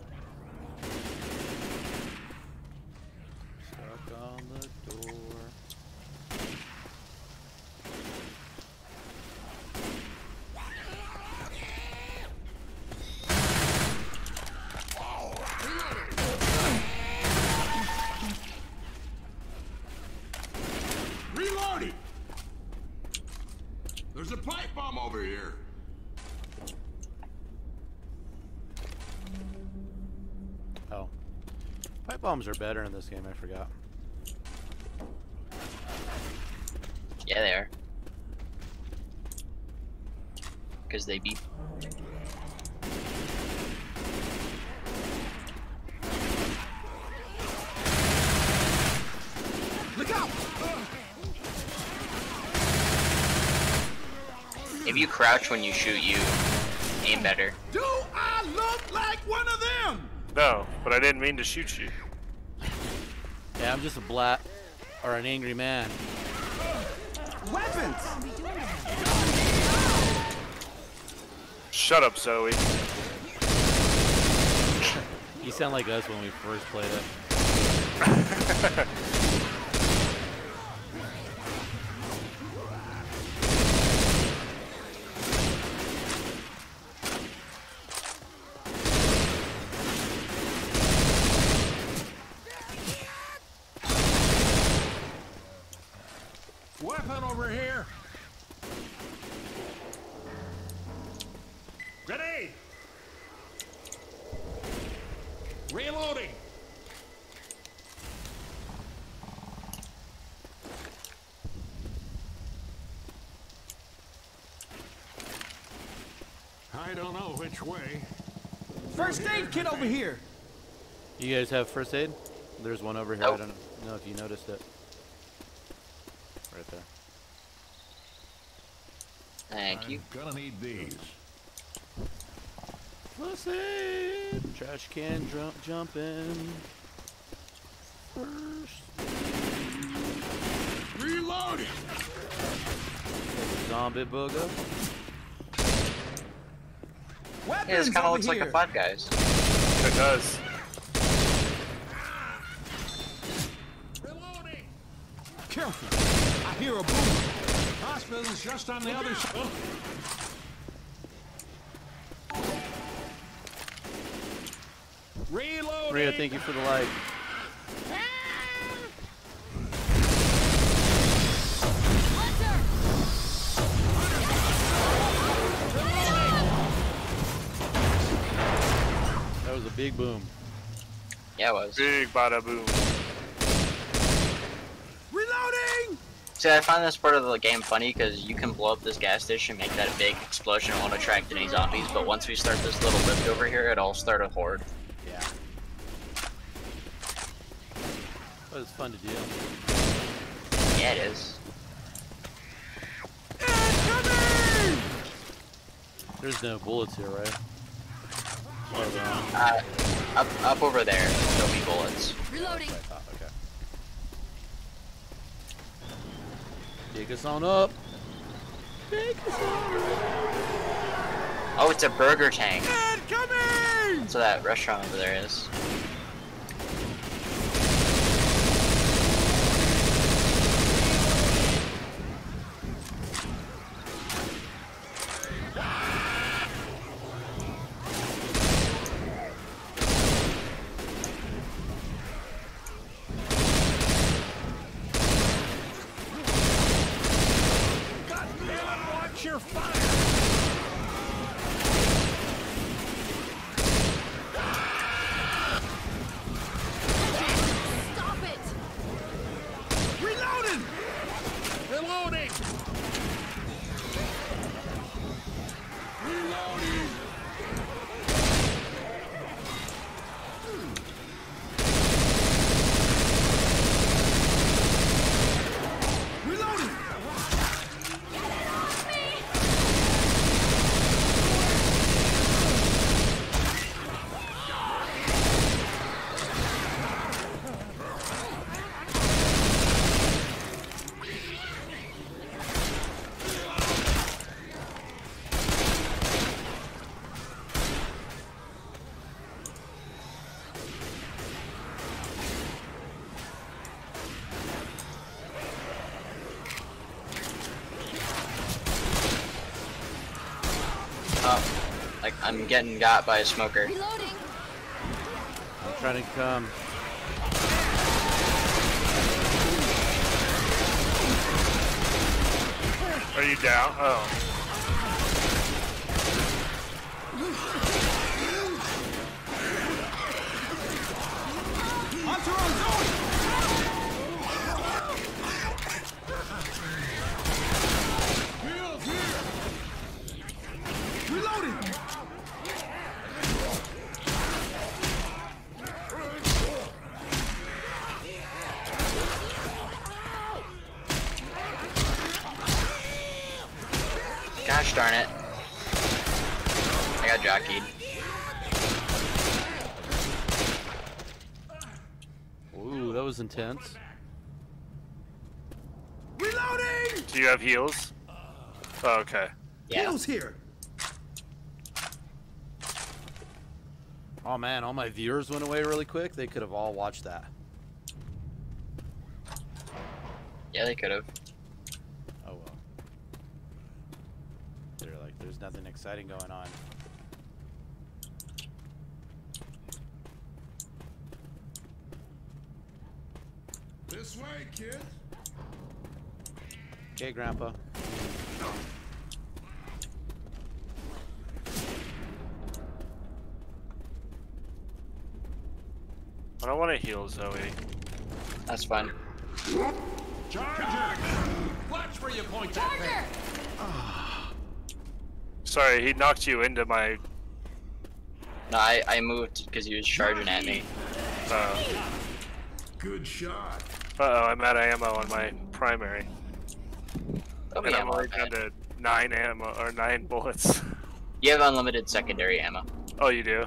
Bombs are better in this game, I forgot. Yeah, they are. Because they beep. Look out! If you crouch when you shoot, you aim better. Do I look like one of them? No, but I didn't mean to shoot you. Yeah, I'm just a blat or an angry man. Weapons! Shut up, Zoe. You sound like us when we first played it. gun over here. Ready. Reloading. I don't know which way. First aid kit over here. You guys have first aid? There's one over here. Nope. I don't know if you noticed it. Right there. Thank you. Gonna need these. First aid. Trash can jumping. First. Reloading. Zombie booger. Weapons this kind of looks like a Five Guys. It does. Careful! I hear a boom. Hospital's just on the other side. Reload. Rhea, thank you for the like. That was a big boom. Yeah, it was. Big bada boom. See, I find this part of the game funny because you can blow up this gas station, make that a big explosion, it won't attract any zombies, but once we start this little lift over here, it'll start a horde. Yeah. But it's fun to do. Yeah, it is. Incoming! There's no bullets here, right? Up over there, there'll be bullets. Reloading! Take us on up. Take us on up. Oh, it's a burger tank. Incoming! That's what that restaurant over there is. I'm getting got by a smoker. Reloading. I'm trying to come. Are you down? Oh. Darn it. I got jockeyed. Ooh, that was intense. Reloading! Do you have heals? Oh, okay. Yeah. Heals here. Oh man, all my viewers went away really quick. They could have all watched that. Yeah, they could have. There's nothing exciting going on. This way, kid. Okay, Grandpa. I don't want to heal Zoe. That's fine. Charger! Watch where you point that thing. Sorry, he knocked you into my... No, I moved because he was charging at me. Good shot. Uh-oh, I'm out of ammo on my primary. Oh, and I'm only down to 9 ammo, or 9 bullets. You have unlimited secondary ammo. Oh, you do?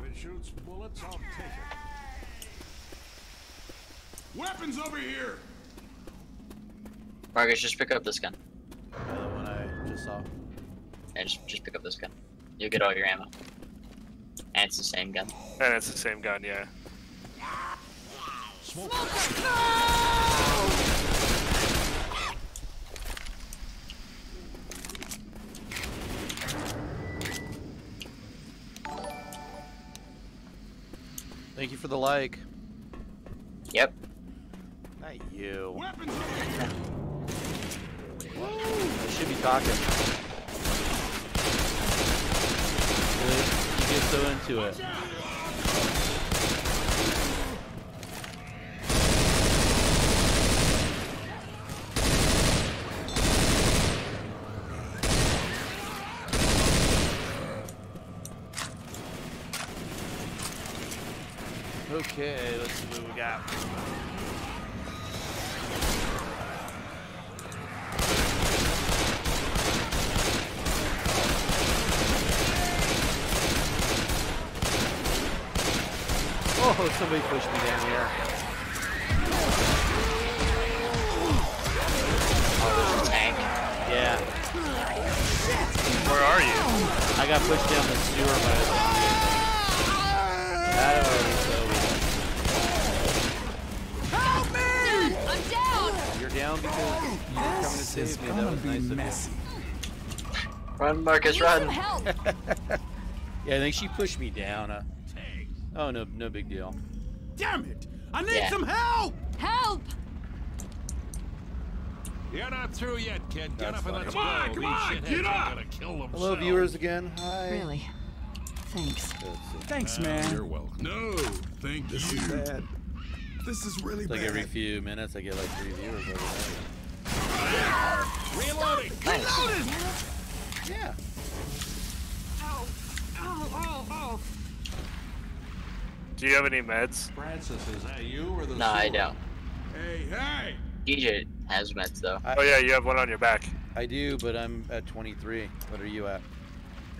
Weapons over here! Marcus, just pick up this gun. The one I just saw. Yeah, just pick up this gun. You'll get all your ammo. And it's the same gun. And it's the same gun, yeah. Smoker! No! Thank you for the like. Yep. Not you. Weapons. I should be talking. You get so into it. Okay, let's see what we got. Oh, somebody pushed me down here. Oh, there's a tank. Yeah. Where are you? I got pushed down the sewer by the tank. Help me! I'm down! You're down because you were coming to save me. That was nice messy. Of you. Run, Marcus, run! Yeah, I think she pushed me down. Oh, no, no big deal. Damn it! I need some help! Help! You're not through yet, kid. Get up and let's go. Come on, get up! Hello, viewers again. Hi. Really? Thanks. Thanks, man. You're welcome. No, thank you. This is bad. This is really bad. Like every few minutes, I get like 3 viewers over there. Reloading! Reloading! Yeah. Ow! Ow! Ow! Ow! Do you have any meds? Francis, is that you or the No, I don't. Hey, hey! DJ has meds though. Oh yeah, you have one on your back. I do, but I'm at 23. What are you at?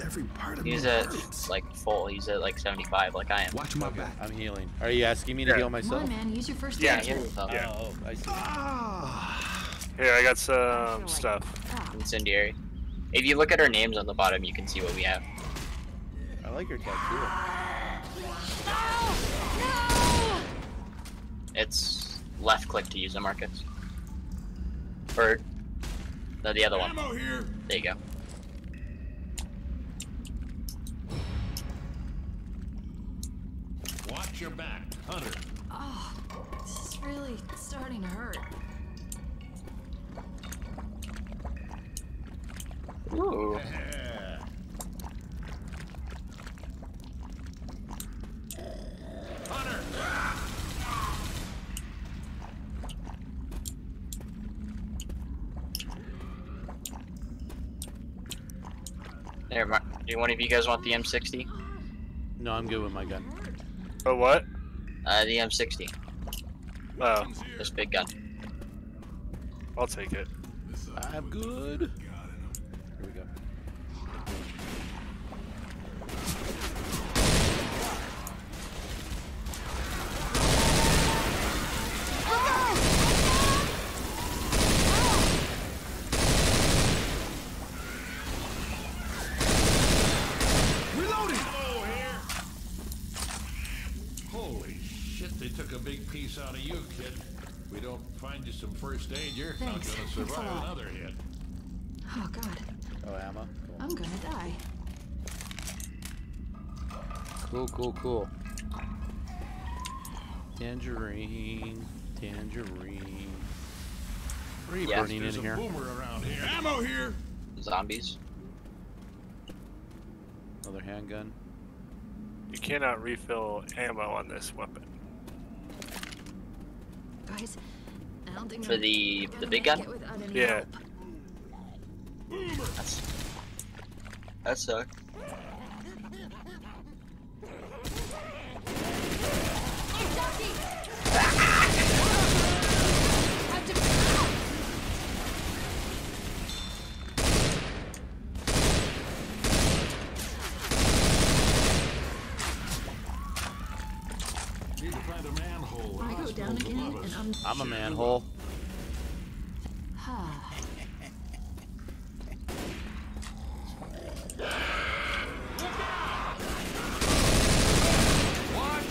Every part of He's at like full. He's at like 75, like I am. Watch my back. I'm healing. Are you asking me to heal myself? Come on, man. Use your first aid. Yeah, heal yourself. Yeah. Oh, I see. Here, I got some stuff. Incendiary. If you look at our names on the bottom, you can see what we have. I like your tattoo. No! It's left click to use the markers. Or no, the other one. There you go. Watch your back, Hunter. Oh, this is really starting to hurt. Ooh. Hunter. There, do one of you guys want the M60? No, I'm good with my gun. Oh, what? The M60. Oh. This big gun. I'll take it. I'm good. Here we go. Out of you, kid. We don't find you some first aid, you're not gonna survive another hit. Oh god. Oh, ammo. Cool. I'm gonna die. Cool, cool, cool. Tangerine, tangerine. What are you burning in here? There's a boomer around here. Ammo here. Zombies. Another handgun. You cannot refill ammo on this weapon. Guys, I don't think for the big gun. Yeah. That sucked. I'm a manhole. Watch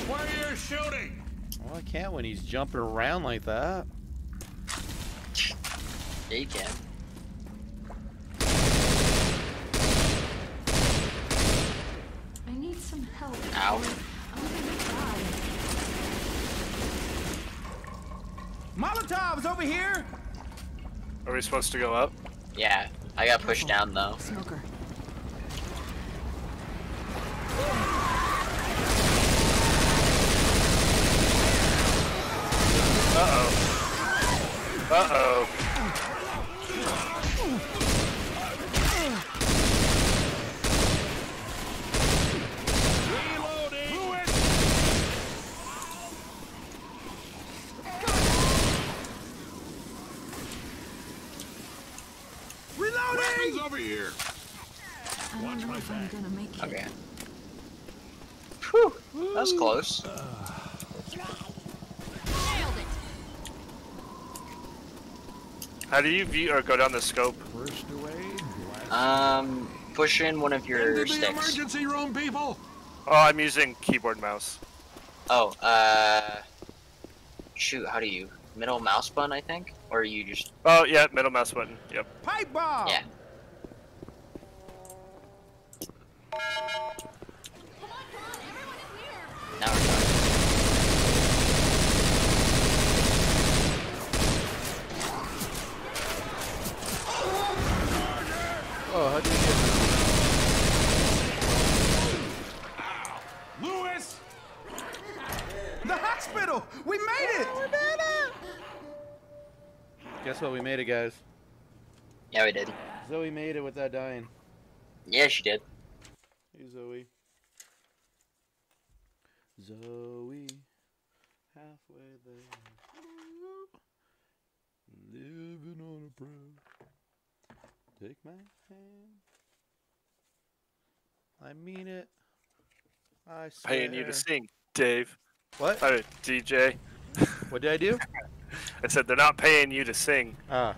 where you're shooting. Well, I can't when he's jumping around like that. Yeah, you can. I need some help. Ow. Molotov's over here! Are we supposed to go up? Yeah, I got pushed down though. Smoker. Uh-oh. Uh-oh. Okay. Whew, that was close. Nailed it. How do you view or go down the scope? Push in one of your sticks. Emergency room, people. Oh, I'm using keyboard mouse. Oh, shoot, how do you? Middle mouse button, I think, or you just? Oh yeah, middle mouse button. Yep. Pipe bomb. Yeah. Come on, everyone is here. Now we're done. Oh, how did you get Lewis? The hospital! We made it! We made it! Guess what? We made it, guys. Yeah, we did. Zoe made it without dying. Yeah, she did. Hey, Zoe. Zoe, halfway there. Living on a prayer. Take my hand. I mean it. I swear. Paying you to sing, Dave. What? Oh, DJ. What did I do? I said they're not paying you to sing. Ah.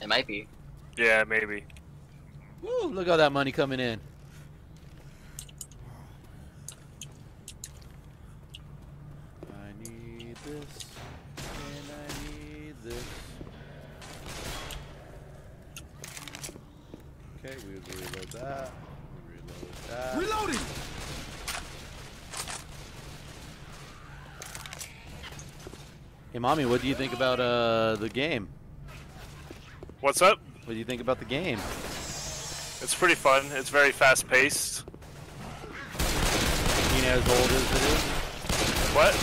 It might be. Yeah, maybe. Woo, look at all that money coming in. I need this, and I need this. Okay, we reload that. Reloading! Hey, Mommy, what do you think about the game? What's up? What do you think about the game? It's pretty fun. It's very fast-paced. Being as old as it is? What?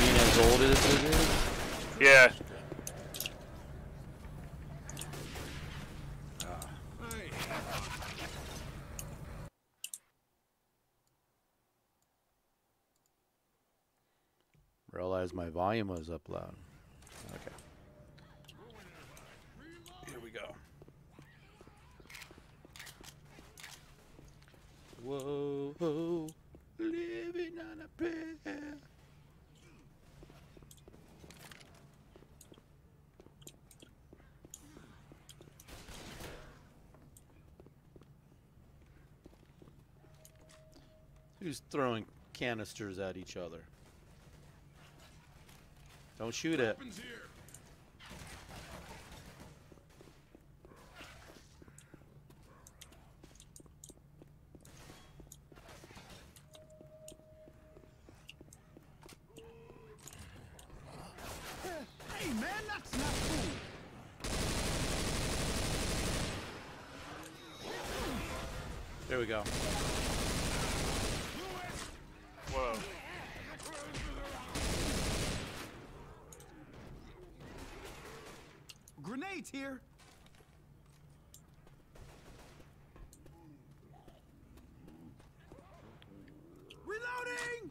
Being as old as it is? Yeah. Realized my volume was up loud. Okay. Here we go. Whoa, whoa, living on a prayer. Who's throwing canisters at each other? Don't shoot it. There we go. Whoa. Grenades here. Reloading.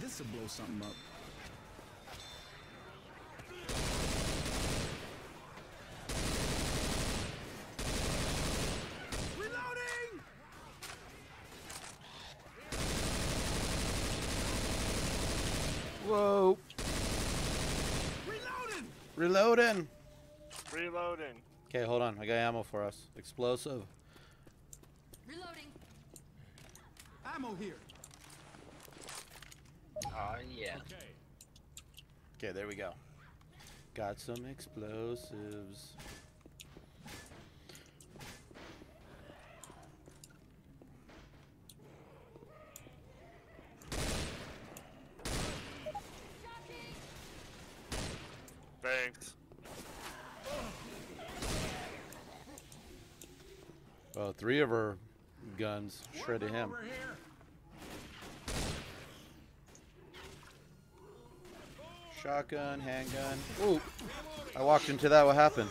This'll blow something up. Reloading. Whoa. Reloading. Reloading. Reloading. Okay, hold on. I got ammo for us. Explosive. Reloading. Ammo here. Oh, yeah. Okay, there we go. Got some explosives. Thanks. Oh, three of her guns shredded him. Shotgun, handgun. Ooh, I walked into that. What happened?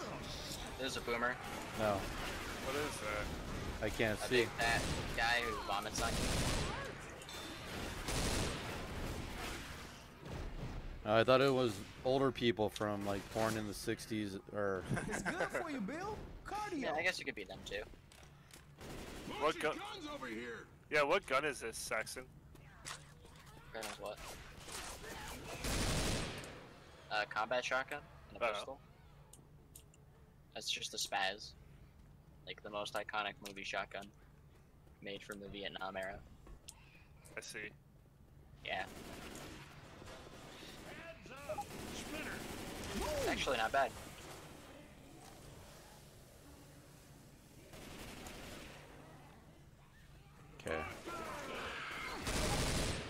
There's a boomer. No. What is that? I can't see. I think that guy who vomits on you. I thought it was older people from like porn in the 60s or. It's good for you, Bill. Cardio. Yeah, I guess you could be them too. What gun? Yeah, what gun is this, Saxon? Gun is what? Combat shotgun and a pistol. That's just a spaz. Like the most iconic movie shotgun made from the Vietnam era. I see. Yeah. It's actually not bad. Okay.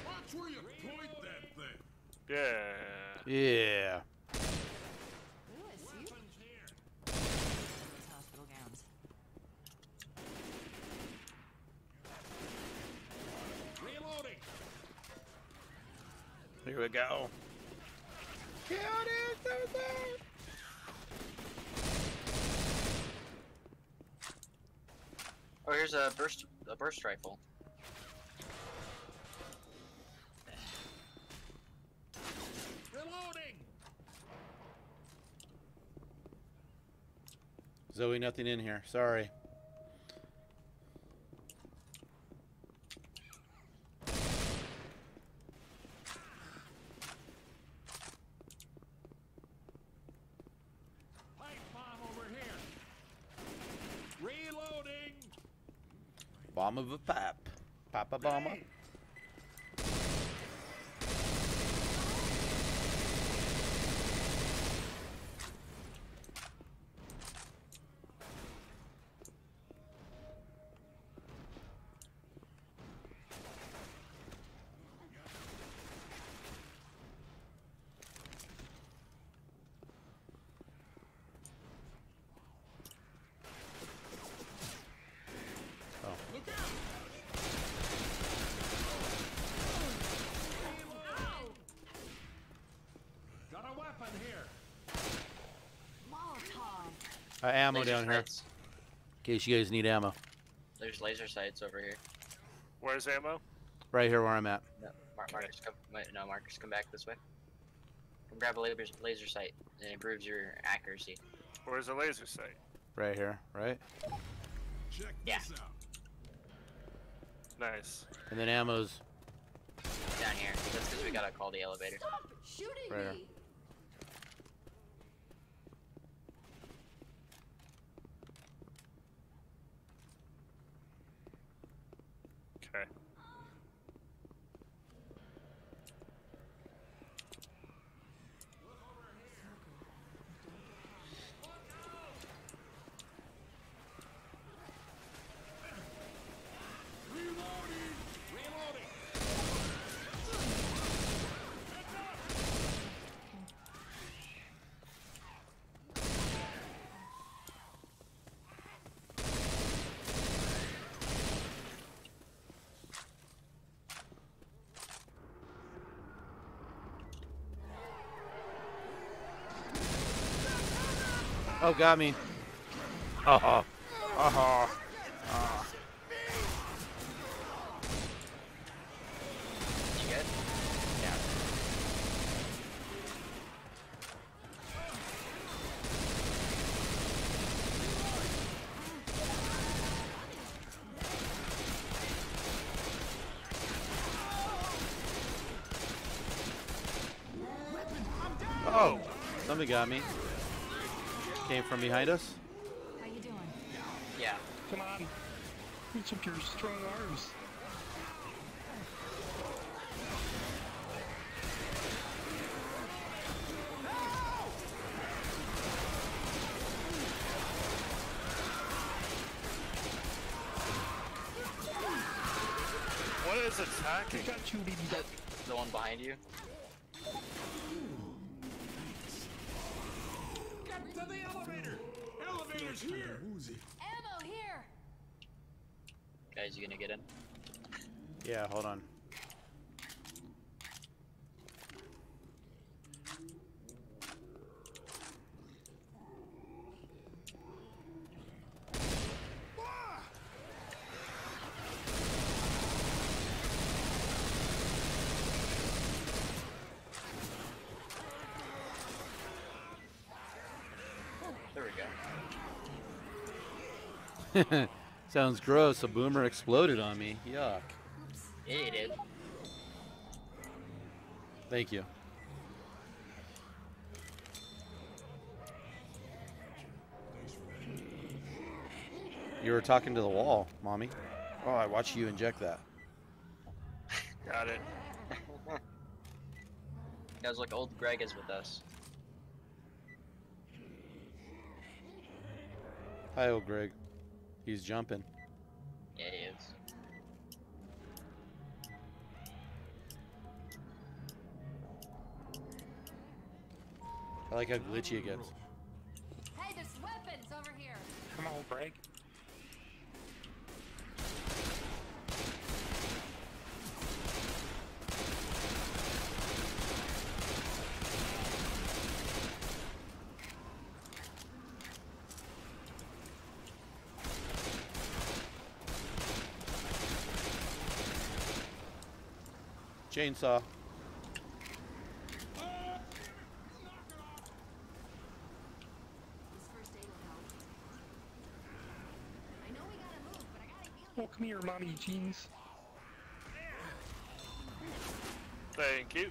Watch where you point that thing. Yeah. Yeah. Here we go. Kill it. Oh, here's a burst rifle. Zoe, nothing in here. Sorry. Pipe bomb over here. Reloading. Bomb of a pipe. Papa bomb up. Ammo laser down sights. Here. In case you guys need ammo. There's laser sights over here. Where's ammo? Right here where I'm at. No, Marcus, come back this way. Grab a laser sight. It improves your accuracy. Where's the laser sight? Right here, right? Check this out. Nice. And then ammo's down here, just because we gotta call the elevator. Stop shooting right me! Okay. Oh, got me. Uh-huh. Uh-huh. Uh-huh. You good? Yeah. Oh, somebody got me. Came from behind us. How you doing? Yeah. Come on. Reach up your strong arms. What is attacking? The one behind you. Here. Ammo here. Guys, you gonna get in? Yeah, hold on. There we go. Sounds gross. A boomer exploded on me. Yuck. Yeah, it did. Thank you. You were talking to the wall, mommy. Oh, I watched you inject that. Got it. Guys, like old Greg is with us. Hi, old Greg. He's jumping. Yeah, he is. I like how glitchy it gets. Hey, there's weapons over here. Come on, Greg. Chainsaw. Welcome here, mommy jeans. Thank you.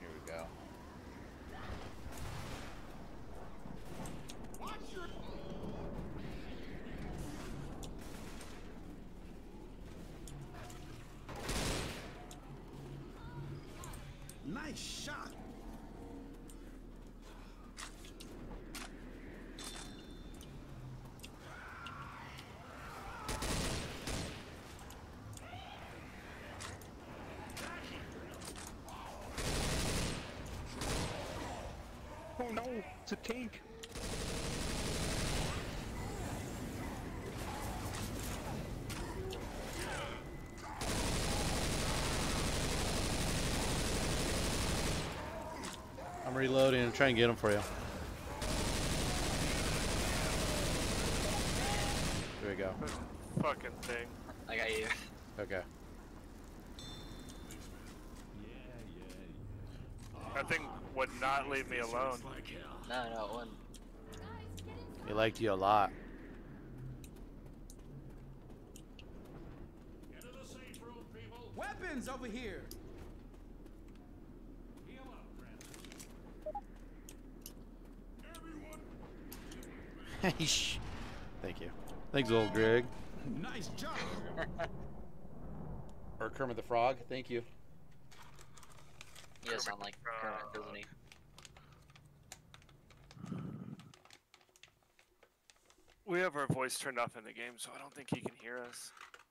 Here we go. No, it's a tank. I'm reloading. I'm trying to get him for you. There we go. Fucking thing. I got you. Okay. I think would not leave me alone. No, it wouldn't. He liked you a lot. Get in the safe room, people. Weapons over here. Heal up, friends. Everyone. Thank you. Thanks, old Greg. Nice job. Or Kermit the Frog. Thank you. He does sound like Kermit, doesn't he? We have our voice turned off in the game, so I don't think he can hear us.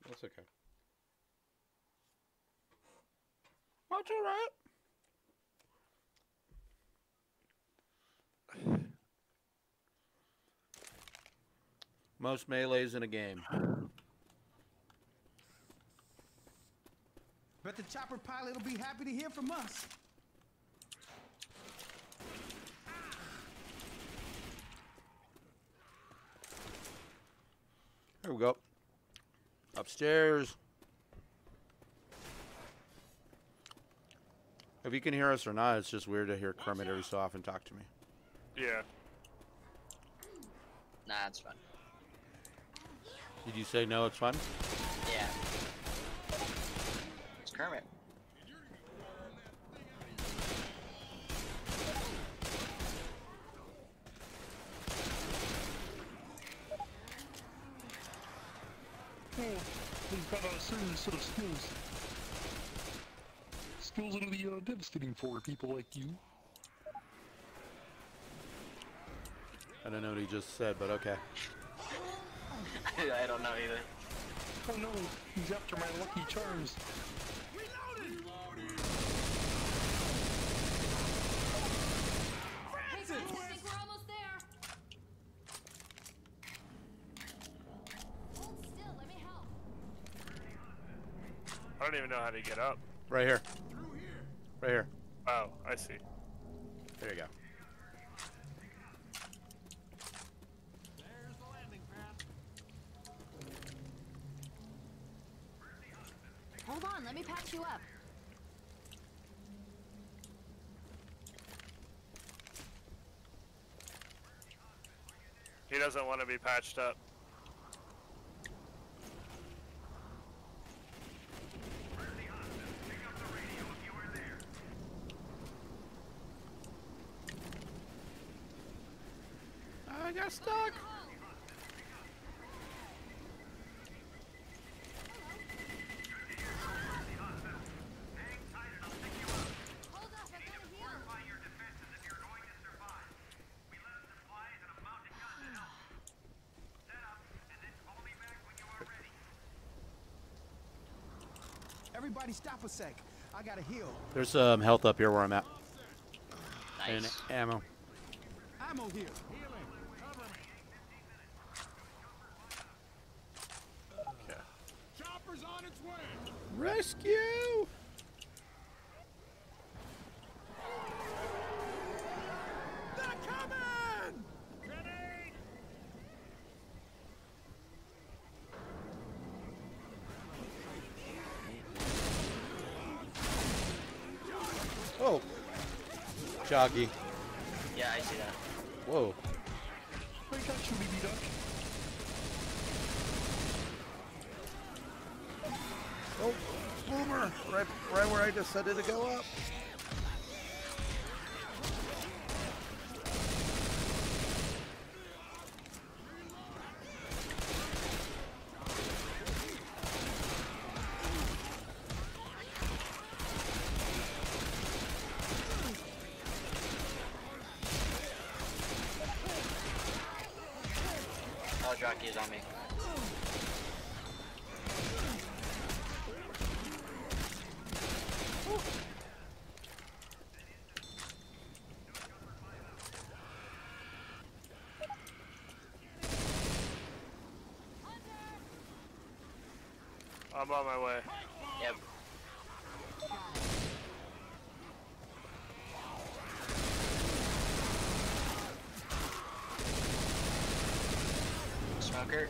That's okay. That's all right. Most melees in a game. Bet the chopper pilot will be happy to hear from us. Here we go. Upstairs. If you can hear us or not, it's just weird to hear Kermit every so often talk to me. Yeah. Nah, it's fun. Did you say no, it's fun? Yeah. It's Kermit. We've got a serious set of skills. Skills that will be devastating for people like you. I don't know what he just said, but okay. I don't know either. Oh no, he's after my lucky charms. Reloaded! That's it! I don't even know how to get up. Right here. Right here. Oh, I see. There you go. There's the landing pad. Hold on, let me patch you up. He doesn't want to be patched up. I got stuck. Everybody stop a sec. I gotta heal. There's some health up here where I'm at. Nice. And ammo. Ammo here. Rescue! They're coming! Ready? Oh! Jockey. Yeah, I see that. Whoa. I got you, BB Duck. Oh, boomer! Right where I just said it to go up. Oh, Jockey is on me. I'm on my way. Yep. Smoker.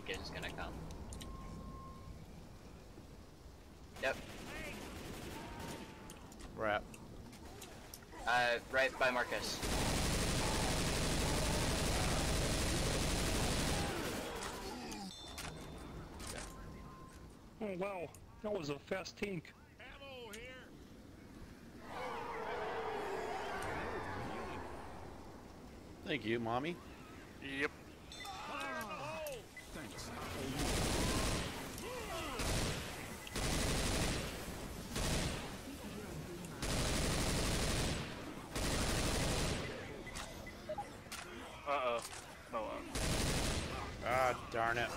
tank is gonna come. Yep. Where at? Right by Marcus. Oh wow, that was a fast tank. Ammo here. Thank you, mommy. Yep. Oh, thanks. Uh-oh. Oh, ah, darn it.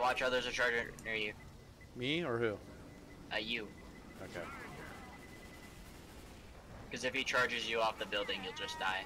Watch out, there's a charger near you. Me or who? You. Okay. Because if he charges you off the building, you'll just die.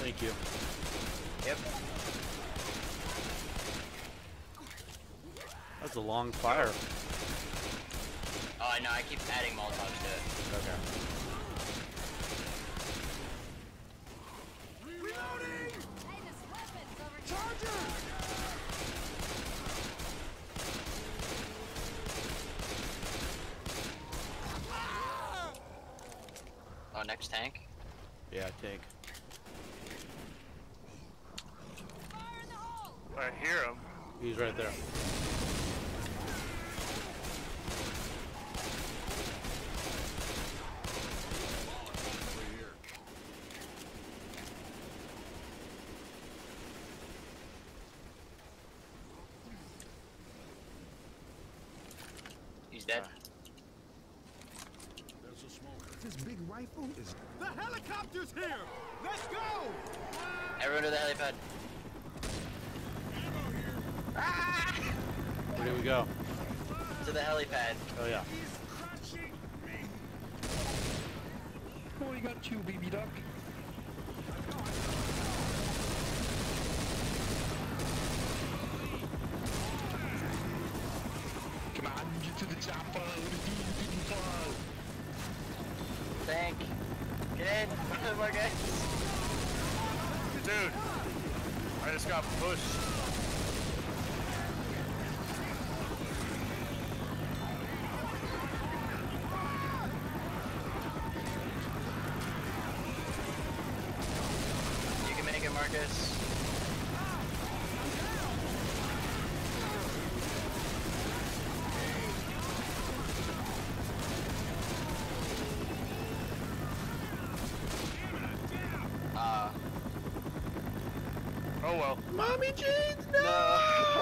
Thank you. Yep. That's a long fire. Oh, I know. I keep adding Molotovs to it. Okay. Reloading! Hey, this weapon's over. Charger! Ah! Oh, next tank? Yeah, tank. I hear him. He's right there. He's dead. There's a smoker. This big rifle is. The helicopter's here! Let's go! Everyone to the helipad. Where do we go? To the helipad. Oh yeah. He's crushing me. Oh, you got two, baby duck. Come on, get to the chopper. Thank. Get in, my guy. Dude, I just got pushed. Marcus. Oh well. Mommy Jeans, no! No!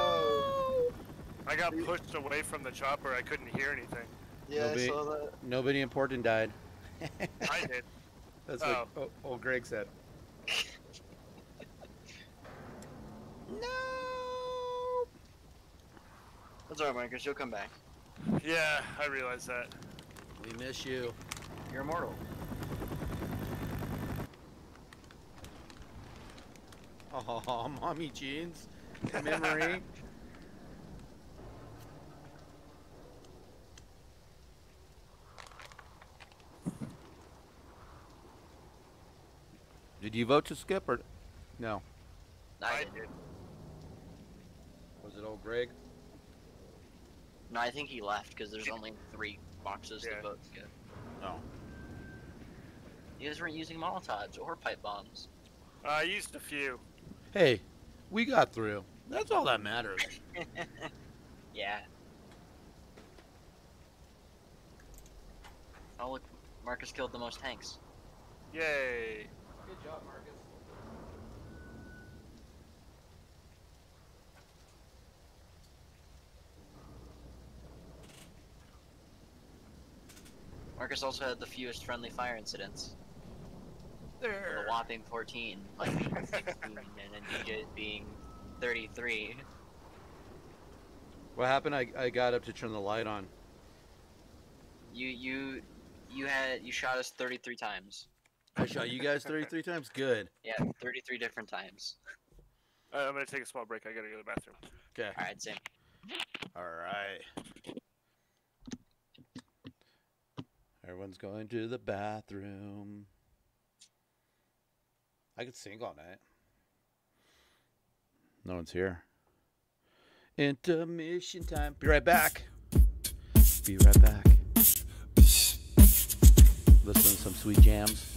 I got pushed away from the chopper. I couldn't hear anything. Yeah, nobody, I saw that. Nobody important died. I did. That's what old Greg said. No. That's alright, Marcus. You'll come back. Yeah, I realize that. We miss you. You're immortal. Oh, mommy jeans. Memory. Did you vote to skip or no? I did. Was it old Greg? No, I think he left because there's only 3 boxes to vote. No. You guys weren't using Molotovs or pipe bombs. I used a few. Hey, we got through. That's all that matters. Yeah. Oh look, Marcus killed the most tanks. Yay! Good job, Marcus. Marcus also had the fewest friendly fire incidents. There. A whopping 14, like 16, and then DJ being 33. What happened? I got up to turn the light on. You shot us 33 times. I shot you guys 33 times? Good. Yeah, 33 different times. I'm gonna take a small break. I gotta go to the bathroom. Okay. All right, same. All right. Everyone's going to the bathroom. I could sing all night. No one's here. Intermission time. Be right back. Be right back. Listen to some sweet jams.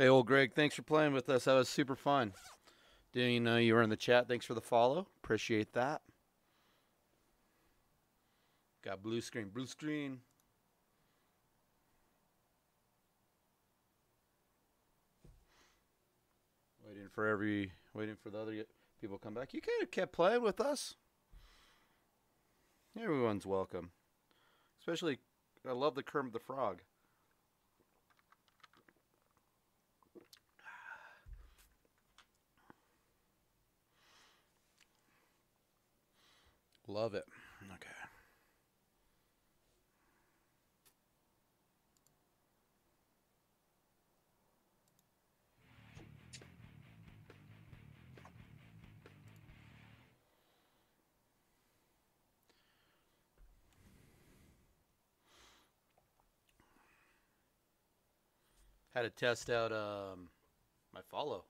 Hey, old Greg, thanks for playing with us. That was super fun. Didn't know you were in the chat. Thanks for the follow. Appreciate that. Got blue screen. Blue screen. Waiting for the other people to come back. You could have kept playing with us. Everyone's welcome. Especially, I love the Kermit the Frog. Love it. Okay. Had to test out my follow.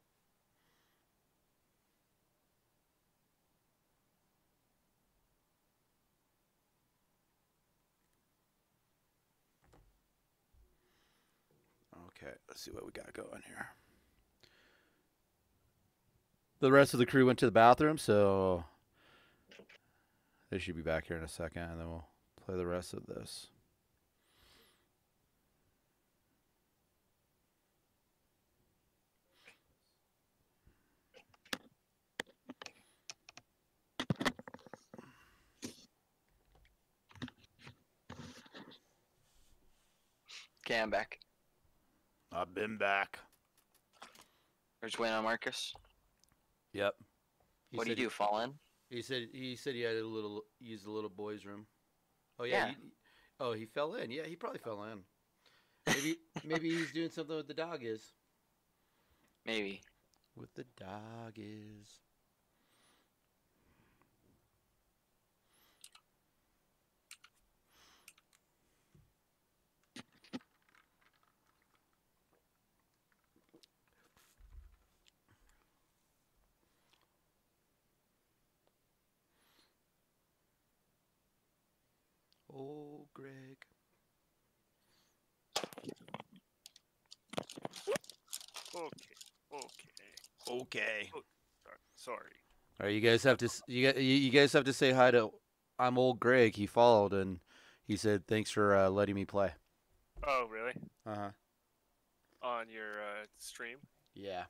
Okay, let's see what we got going here. The rest of the crew went to the bathroom, so they should be back here in a second, and then we'll play the rest of this. Okay, I'm back. I've been back. Where's Wayne on Marcus? Yep. What do you do? Fall in? He said he had a little used the little boy's room. Oh yeah. Oh, he fell in. Yeah, he probably fell in. Maybe he's doing something with the dog is. Maybe. With the dog is. Oh, Greg. Okay. Oh, sorry. All right, you guys have to say hi to I'm old Greg. He followed and he said thanks for letting me play. Oh, really? Uh-huh. On your stream? Yeah.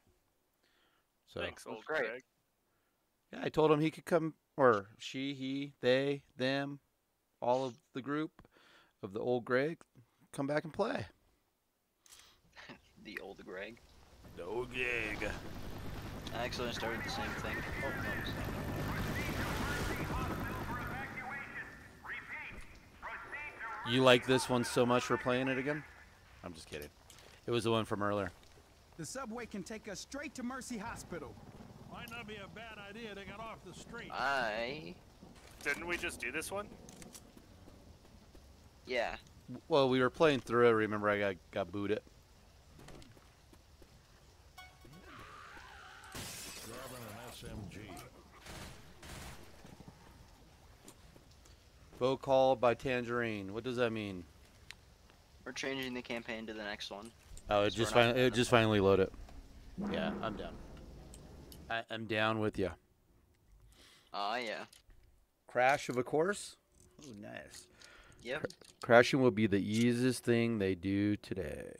So thanks, old Greg. Yeah, I told him he could come, or she, he, they, them. All of the group of the old Greg, come back and play. The old Greg? The old Greg. I actually started the same thing. Oh, no, it's not. You like this one so much we're playing it again? I'm just kidding. It was the one from earlier. The subway can take us straight to Mercy Hospital. Might not be a bad idea to get off the street. Didn't we just do this one? Yeah. Well, we were playing through it. Remember, I got booed it. Driving an SMG. Vote called by Tangerine. What does that mean? We're changing the campaign to the next one. Oh, it just finally load it. Yeah, I'm down. I'm down with you. Yeah. Crash of a course. Oh, nice. Yep. Crashing will be the easiest thing they do today.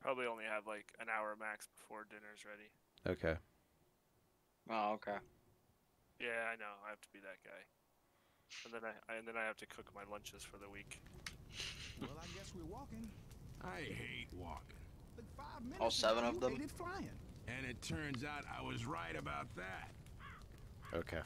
Probably only have like an hour max before dinner's ready. Okay. Oh, okay. Yeah, I know. I have to be that guy. And then I have to cook my lunches for the week. Well, I guess we're walking. I hate walking. Like 5 minutes all seven of them. And it turns out I was right about that. Okay.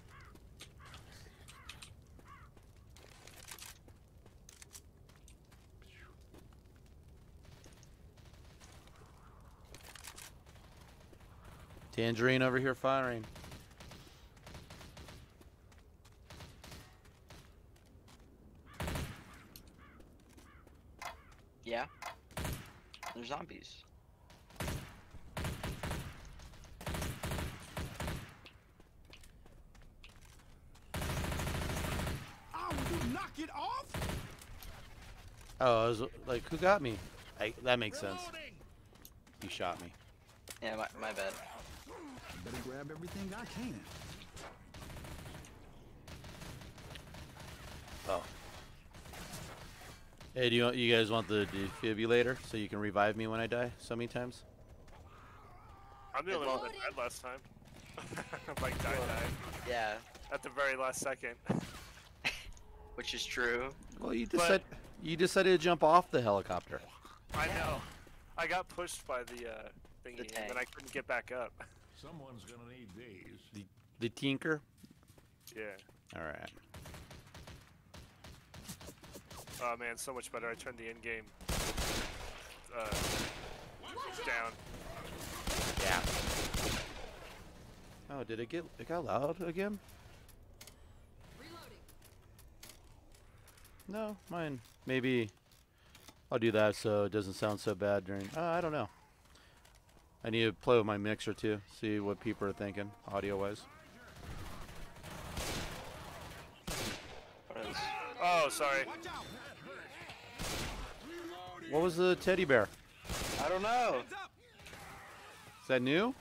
Tangerine over here firing. Yeah. They're zombies. Get off! Oh, I was like, who got me? That makes sense. He shot me. Yeah, my bad. Better grab everything I can. Oh. Hey, you guys want the defibrillator so you can revive me when I die so many times? I'm the only one that died last time. Like, died. Yeah. At the very last second. Which is true. Well, you decided to jump off the helicopter. I know. I got pushed by the thingy, and I couldn't get back up. Someone's gonna need these. The tinker. Yeah. All right. Oh man, so much better. I turned the end game down. Yeah. Oh, did it get? It got loud again. No, mine. Maybe I'll do that so it doesn't sound so bad during... I don't know. I need to play with my mixer too. See what people are thinking, audio-wise. Oh, Oh, sorry. What was the teddy bear? I don't know. Is that new?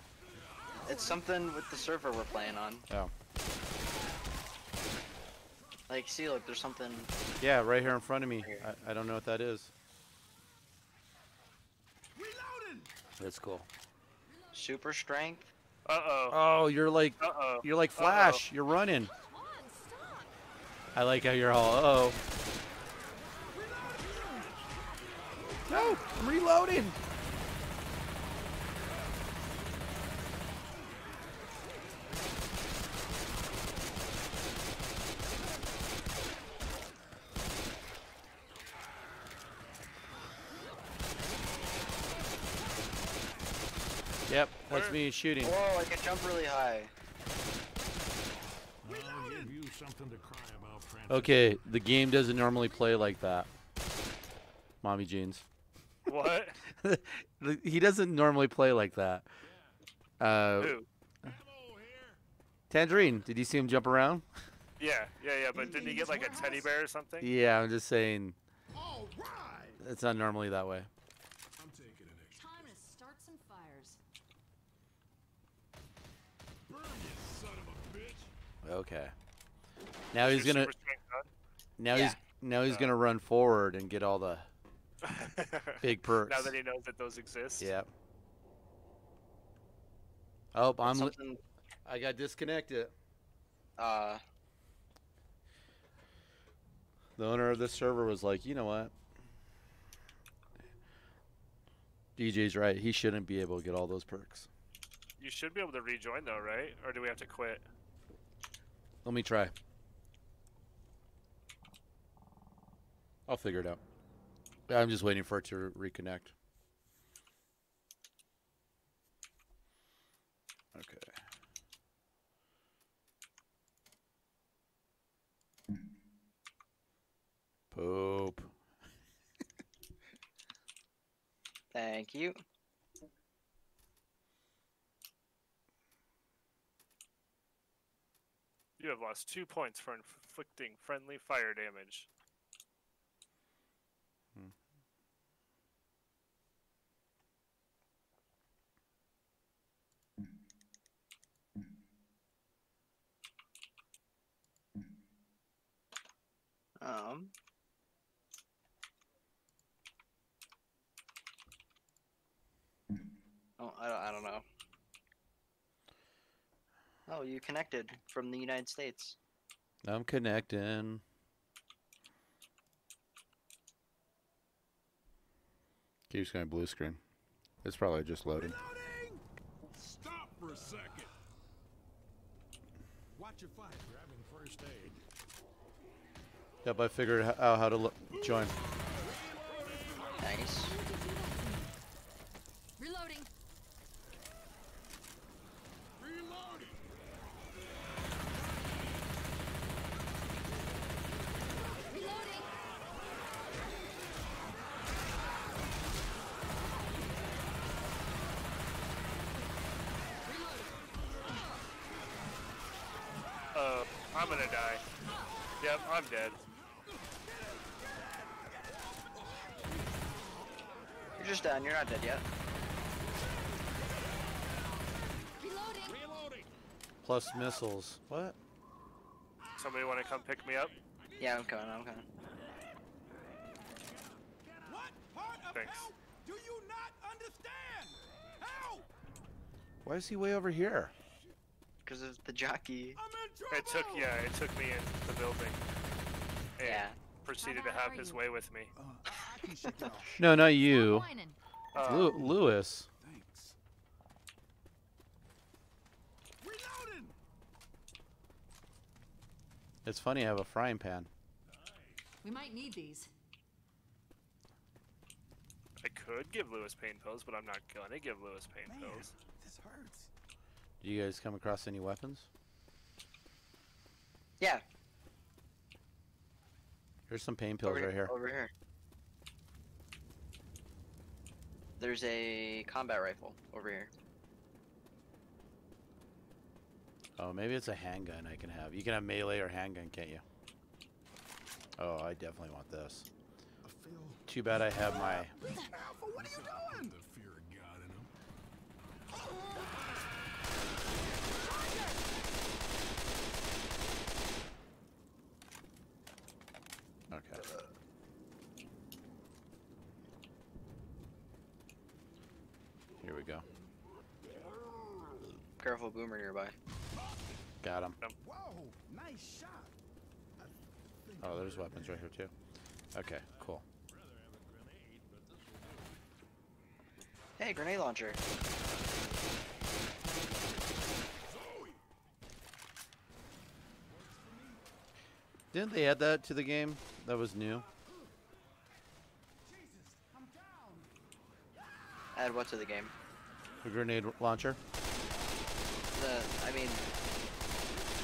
It's something with the server we're playing on. Oh. Like, see, look, there's something. Yeah, right here in front of me. I don't know what that is. Reloading. That's cool. Super strength. Uh-oh. Oh, you're like you're like Flash. You're running. I like how you're all uh-oh. No, I'm reloading. Yep, that's me shooting. Whoa, I can jump really high. I'll give you something to cry about, Francis. Okay, the game doesn't normally play like that. Mommy jeans. What? He doesn't normally play like that. Who? Tangerine, did you see him jump around? Yeah, yeah, but didn't he get like a teddy bear or something? Yeah, I'm just saying. All right. It's not normally that way. Okay. Now he's gonna. Now he's gonna run forward and get all the big perks. Now that he knows that those exist. Yep. Oh, I got disconnected. The owner of this server was like, you know what? DJ's right. He shouldn't be able to get all those perks. You should be able to rejoin though, right? Or do we have to quit? Let me try. I'll figure it out. I'm just waiting for it to reconnect. Okay. Poop. Thank you. You have lost 2 points for inflicting friendly fire damage. Hmm. Oh, I don't know. Oh, you connected from the United States. I'm connecting. Keeps going blue screen. It's probably just loading. Reloading! Stop for a second. Watch your fire, grabbing first aid. Yep, I figured out how to join. Nice. Reloading. I'm gonna die. Yep, I'm dead. You're just down, you're not dead yet. Reloading. Plus missiles. What? Somebody wanna come pick me up? Yeah, I'm coming, I'm coming. What part of hell do you not understand? How? Why is he way over here? Because of the jockey. It took me into the building. And proceeded to have his way with me. No, not you. Lewis. Thanks. Reloading. It's funny, I have a frying pan. We might need these. I could give Lewis pain pills, but I'm not gonna give Lewis pain pills. This hurts. Do you guys come across any weapons? Yeah. Here's some pain pills right here. Over here. There's a combat rifle over here. Oh, maybe it's a handgun I can have. You can have melee or handgun, can't you? Oh, I definitely want this. Too bad I have my... Alpha, what are you doing? The fear of God in him. Okay. Here we go. Careful, Boomer nearby. Got him. Whoa, nice shot. Oh, there's weapons right here too. Okay, cool. Hey, grenade launcher. Didn't they add that to the game? That was new. Add what to the game? A grenade launcher. I mean,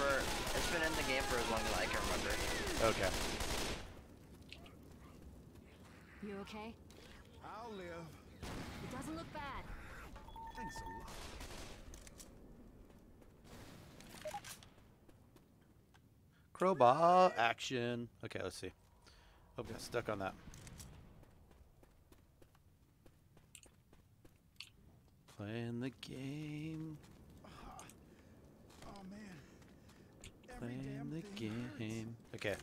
it's been in the game for as long as I can remember. Okay. You okay? I'll live. It doesn't look bad. Thanks a lot. Crowbar action. Okay, let's see. Hope I got stuck on that. Playing the game. Oh man. Playing the game. Okay.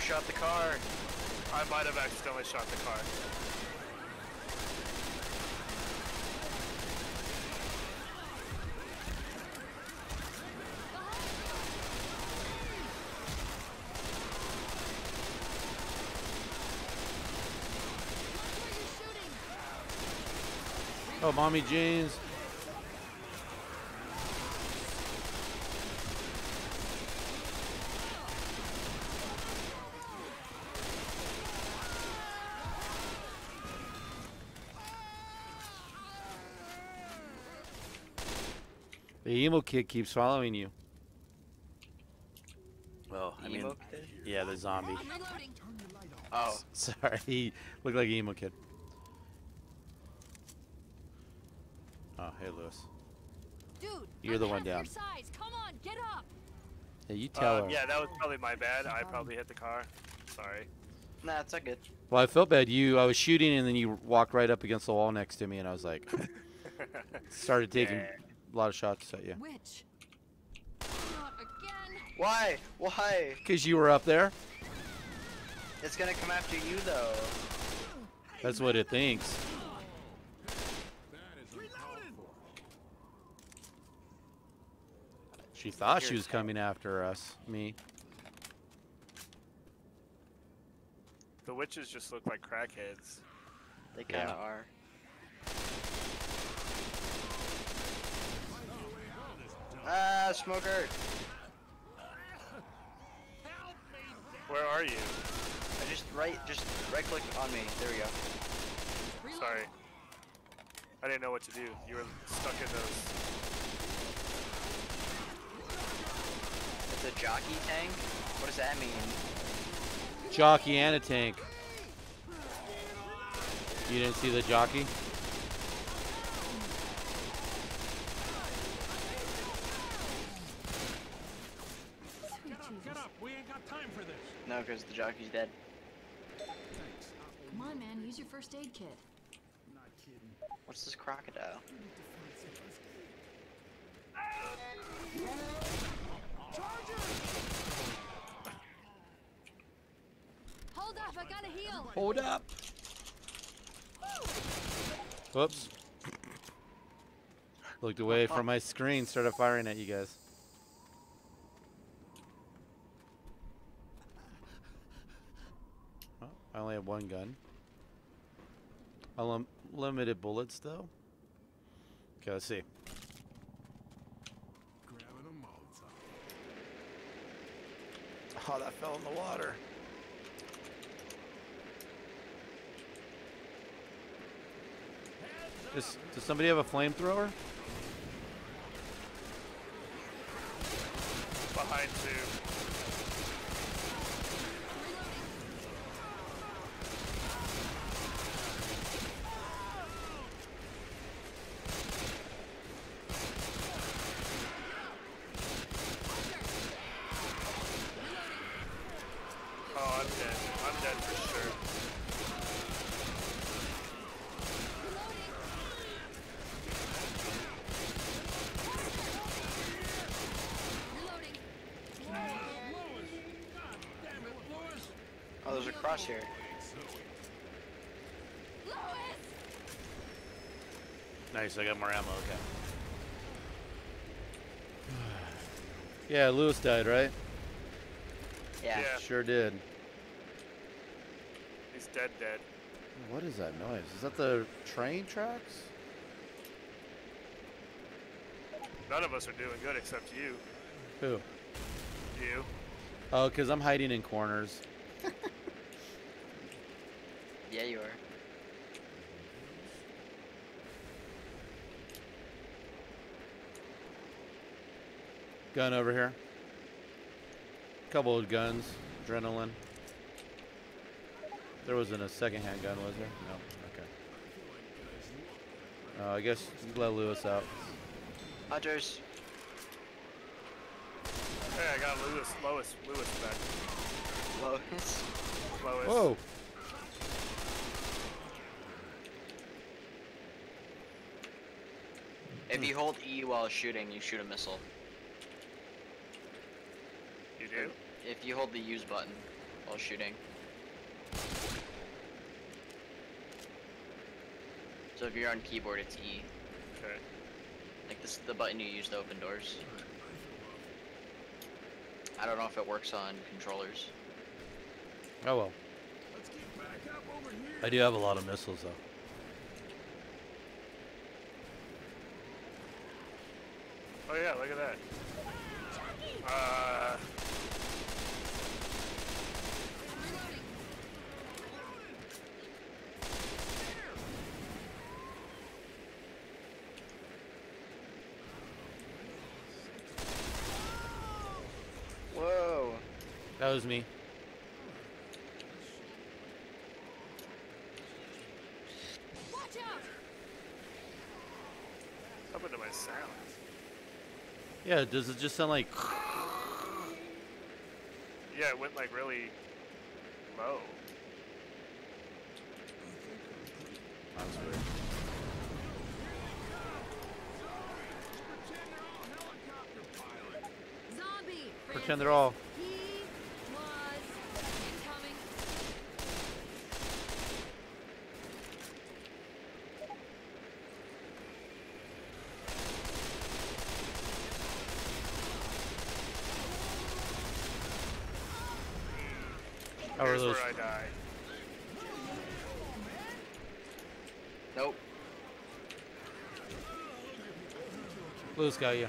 Shot the car. I might have accidentally shot the car. Oh, mommy jeans. The emo kid keeps following you. Well, I mean, yeah, the zombie. Oh, sorry, he looked like an emo kid. Oh, hey, Lewis. Dude, you're the one down. Come on, get up. Yeah, you tell her. Yeah, that was probably my bad. I probably hit the car. Sorry. Nah, it's not good. Well, I felt bad. I was shooting, and then you walked right up against the wall next to me, and I was like, started taking. Yeah. A lot of shots at you. Which? Not again. Why? Why? Because you were up there. It's gonna come after you, though. That's what it thinks. She thought she was coming after us, me. The witches just look like crackheads. They kind of are. Ah, smoker! Where are you? I just right-click on me. There we go. Sorry. I didn't know what to do. You were stuck in those. It's a jockey tank? What does that mean? Jockey and a tank. You didn't see the jockey? No, because the jockey's dead. Come on, man. Use your first aid kit. Not kidding. What's this crocodile? Hold up! I gotta heal. Hold up. Whoops. Looked away from my screen. Started firing at you guys. I only have one gun. Limited bullets, though. Okay, let's see. Grabbing a Molotov. Oh, that fell in the water. Does somebody have a flamethrower? Behind two. Oh, I'm dead. I'm dead for sure. Here. Nice, I got more ammo, okay. Yeah, Lewis died, right? Yeah. Sure did. He's dead, dead. What is that noise? Is that the train tracks? None of us are doing good except you. Who? You. Oh, because I'm hiding in corners. Yeah, you are. Gun over here. Couple of guns. Adrenaline. There wasn't a secondhand gun, was there? No. Okay. I guess let Lewis out. Hunters. Hey, I got Lewis. Lewis back. Lois. Lois. Whoa. If you hold E while shooting, you shoot a missile. You do? If you hold the use button while shooting. So if you're on keyboard, it's E. Okay. Like this is the button you use to open doors. I don't know if it works on controllers. Oh well. Let's get back up over here. I do have a lot of missiles though. Oh yeah, look at that. Whoa. That was me. Watch out. What happened to my sound? Yeah, does it just sound like... Yeah, it went like really low. That's weird. Zombie, pretend they're all... Here's where I died. Nope. Blue's got you.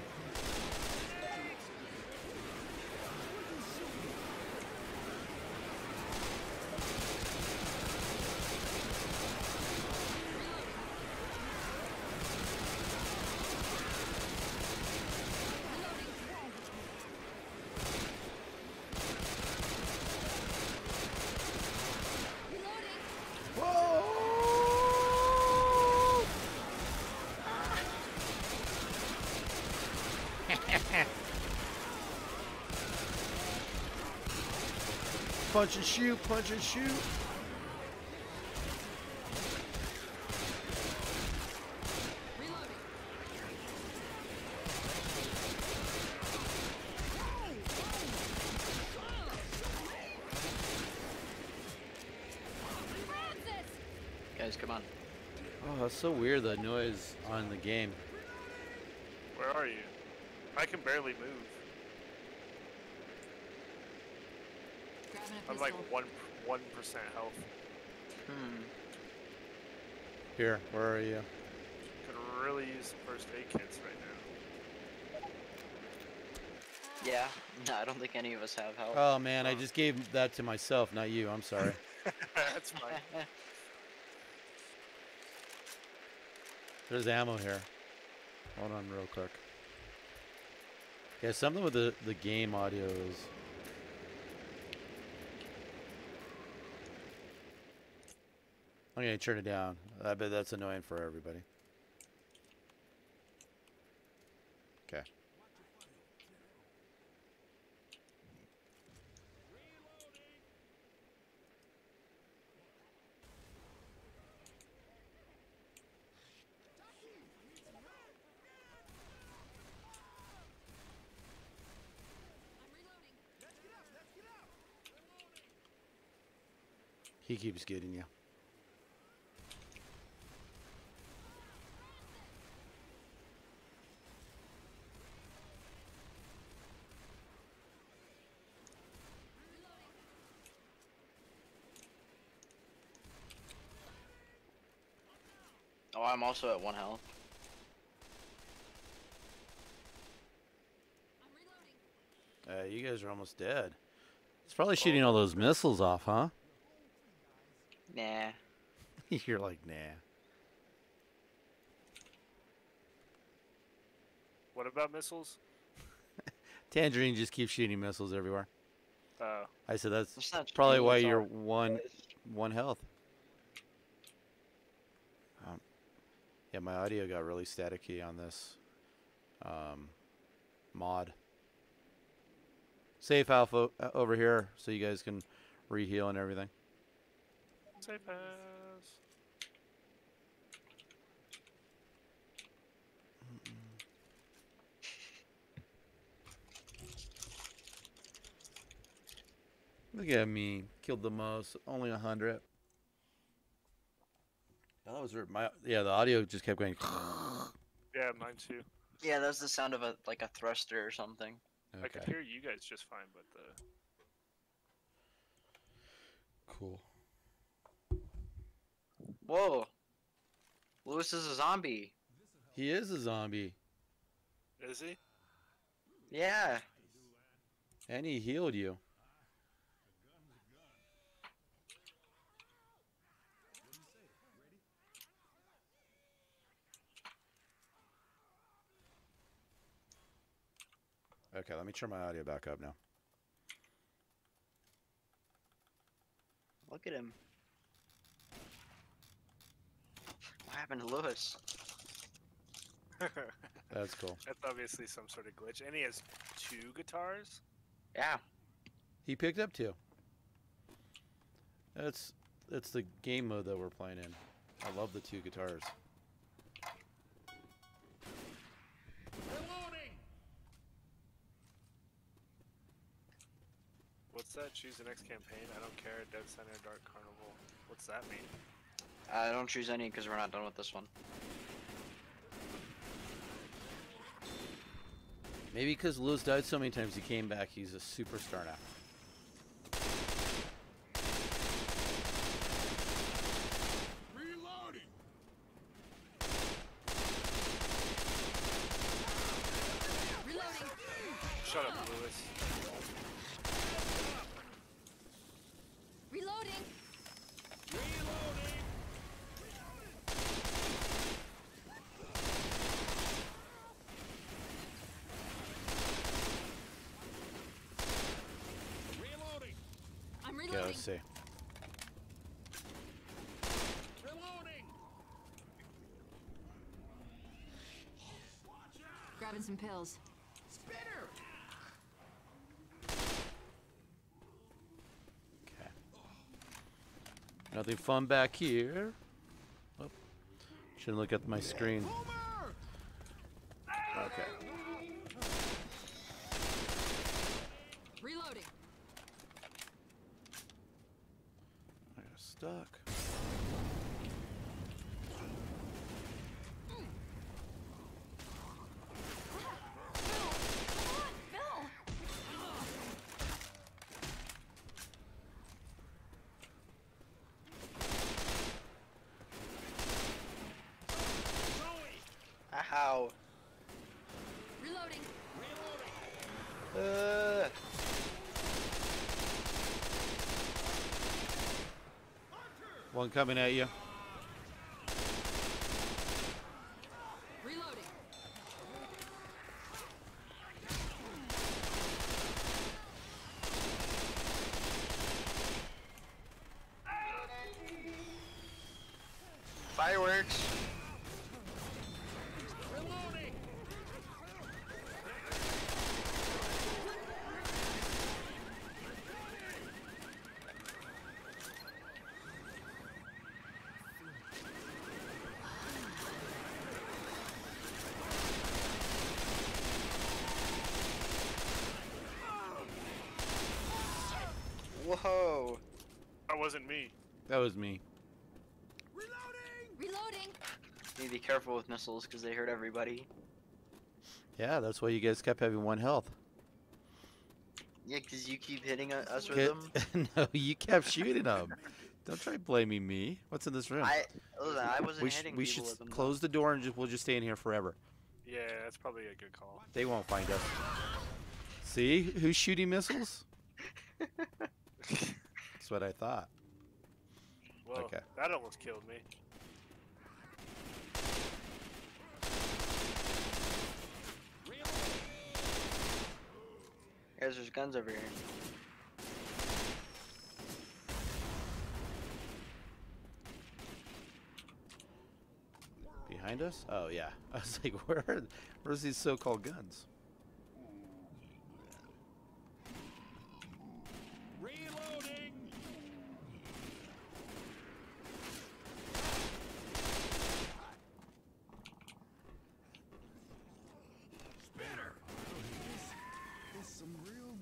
Punch and shoot, punch and shoot. Guys, come on. Oh, that's so weird, the noise on the game. Where are you? I can barely move. I'm like 1% health. Hmm. Here, where are you? Could really use the first aid kits right now. Yeah, no, I don't think any of us have health. Oh man, I just gave that to myself, not you. I'm sorry. That's fine. There's ammo here. Hold on real quick. Yeah, something with the game audio is... I'm going to turn it down. I bet that's annoying for everybody. Okay. He keeps getting you. Oh, I'm also at 1 health. You guys are almost dead. It's probably shooting all those missiles off, huh? Nah. You're like, nah. What about missiles? Tangerine just keeps shooting missiles everywhere. Oh. I said that's probably why you're one health. Yeah, my audio got really staticky on this mod. Safe alpha over here so you guys can re-heal and everything. Save pass. Look at me, killed the most, only 100. Oh, that was weird. Yeah, the audio just kept going. Yeah, mine too. Yeah, that was the sound of like a thruster or something. Okay. I could hear you guys just fine, but the cool. Whoa, Lewis is a zombie. He is a zombie. Is he? Yeah. And he healed you. Okay, let me turn my audio back up now. Look at him. What happened to Lewis? That's cool. That's obviously some sort of glitch. And he has 2 guitars? Yeah. He picked up 2. That's the game mode that we're playing in. I love the 2 guitars. Reloading! What's that? Choose the next campaign. I don't care. Dead Center, Dark Carnival. What's that mean? I don't choose any because we're not done with this one. Maybe because Lewis died so many times, he came back. He's a superstar now. Reloading. Reloading. Shut up, Lewis. Reloading. Reloading. Yeah, let's see. Reloading. Grabbing some pills. Spinner. Okay. Nothing fun back here. Oh, shouldn't look at my screen. Okay. Reloading. Stuck. How? Reloading. One coming at you. Whoa! That wasn't me. That was me. Reloading! Reloading! You need to be careful with missiles because they hurt everybody. Yeah, that's why you guys kept having one health. Yeah, because you keep hitting us with them. No, you kept shooting them. Don't try blaming me. What's in this room? I wasn't hitting people with them. We should close the door and we'll just stay in here forever. Yeah, that's probably a good call. They won't find us. See? Who's shooting missiles? That's what I thought. Whoa, okay. That almost killed me. Guys, there's guns over here. Behind us? Oh yeah. I was like, where's these so-called guns? Reloading. Spitter. There's some real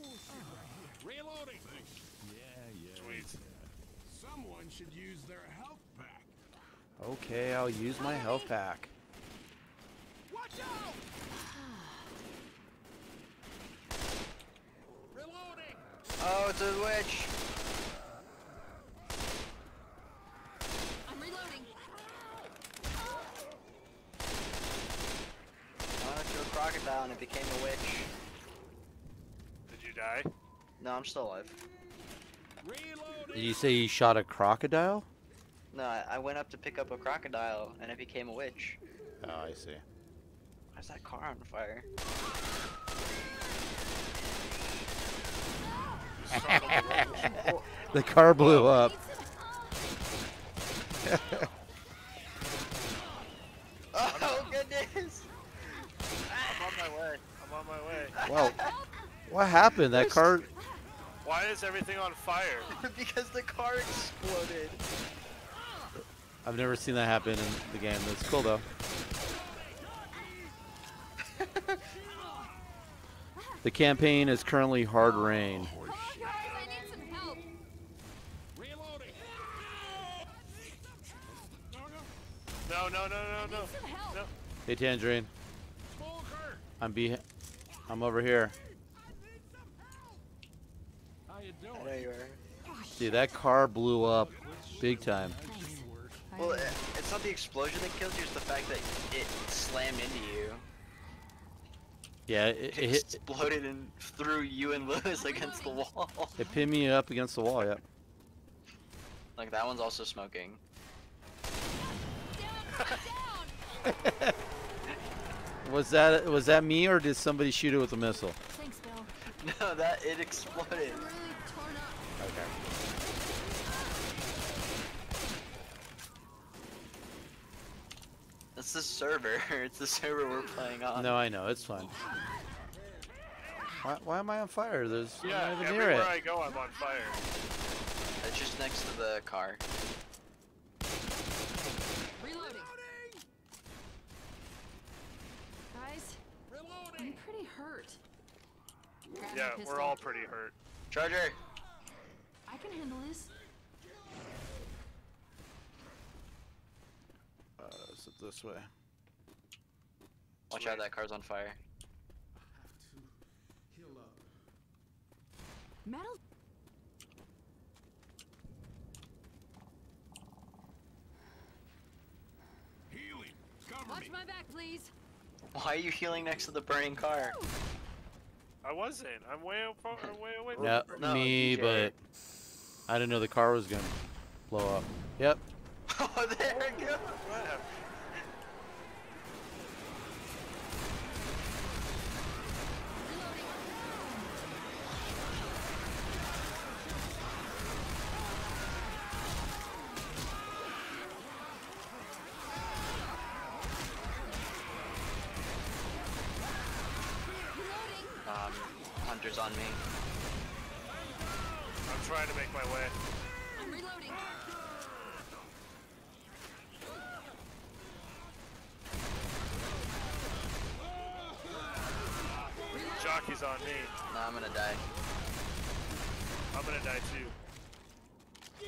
bullshit right here. Reloading. Yeah. Sweet. Someone should use their health pack. Okay, I'll use my health pack. Watch out! Reloading! Oh, it's a witch! I'm reloading. I went to a crocodile and it became a witch. Did you die? No, I'm still alive. Reloading. Did you say you shot a crocodile? No, I went up to pick up a crocodile, and it became a witch. Oh, I see. Why's that car on fire? The car blew up. Oh, goodness! I'm on my way. Well, what happened? That car... Why is everything on fire? Because the car exploded. I've never seen that happen in the game. That's cool though. The campaign is currently hard rain. Oh, guys, I need some help. Reloading. No. Hey Tangerine. I'm over here. How you doing? I know you are. Dude, that car blew up big time. Well, it's not the explosion that kills you, it's the fact that it slammed into you. Yeah, it exploded and threw you and Lewis against the wall. It pinned me up against the wall, yeah. Like, that one's also smoking. Down. Was that me, or did somebody shoot it with a missile? Thanks, Bill. No, it exploded. I'm really torn up. Okay. It's the server. It's the server we're playing on. No, I know. It's fine. Why am I on fire? There's not even near it. Everywhere I go, I'm on fire. It's just next to the car. Reloading. Guys, I'm pretty hurt. Yeah, we're all pretty hurt. Charger. I can handle this. Is it this way? Watch out, that car's on fire. I have to heal up. Metal. Healing. Cover me. Watch my back, please. Why are you healing next to the burning car? I wasn't. I'm way away. Not me, but I didn't know the car was gonna blow up. Yep. Oh, there it goes. Wow. Hunter's on me. I'm trying to make my way. I'm reloading. Jockey's on me. Nah, I'm gonna die. I'm gonna die too.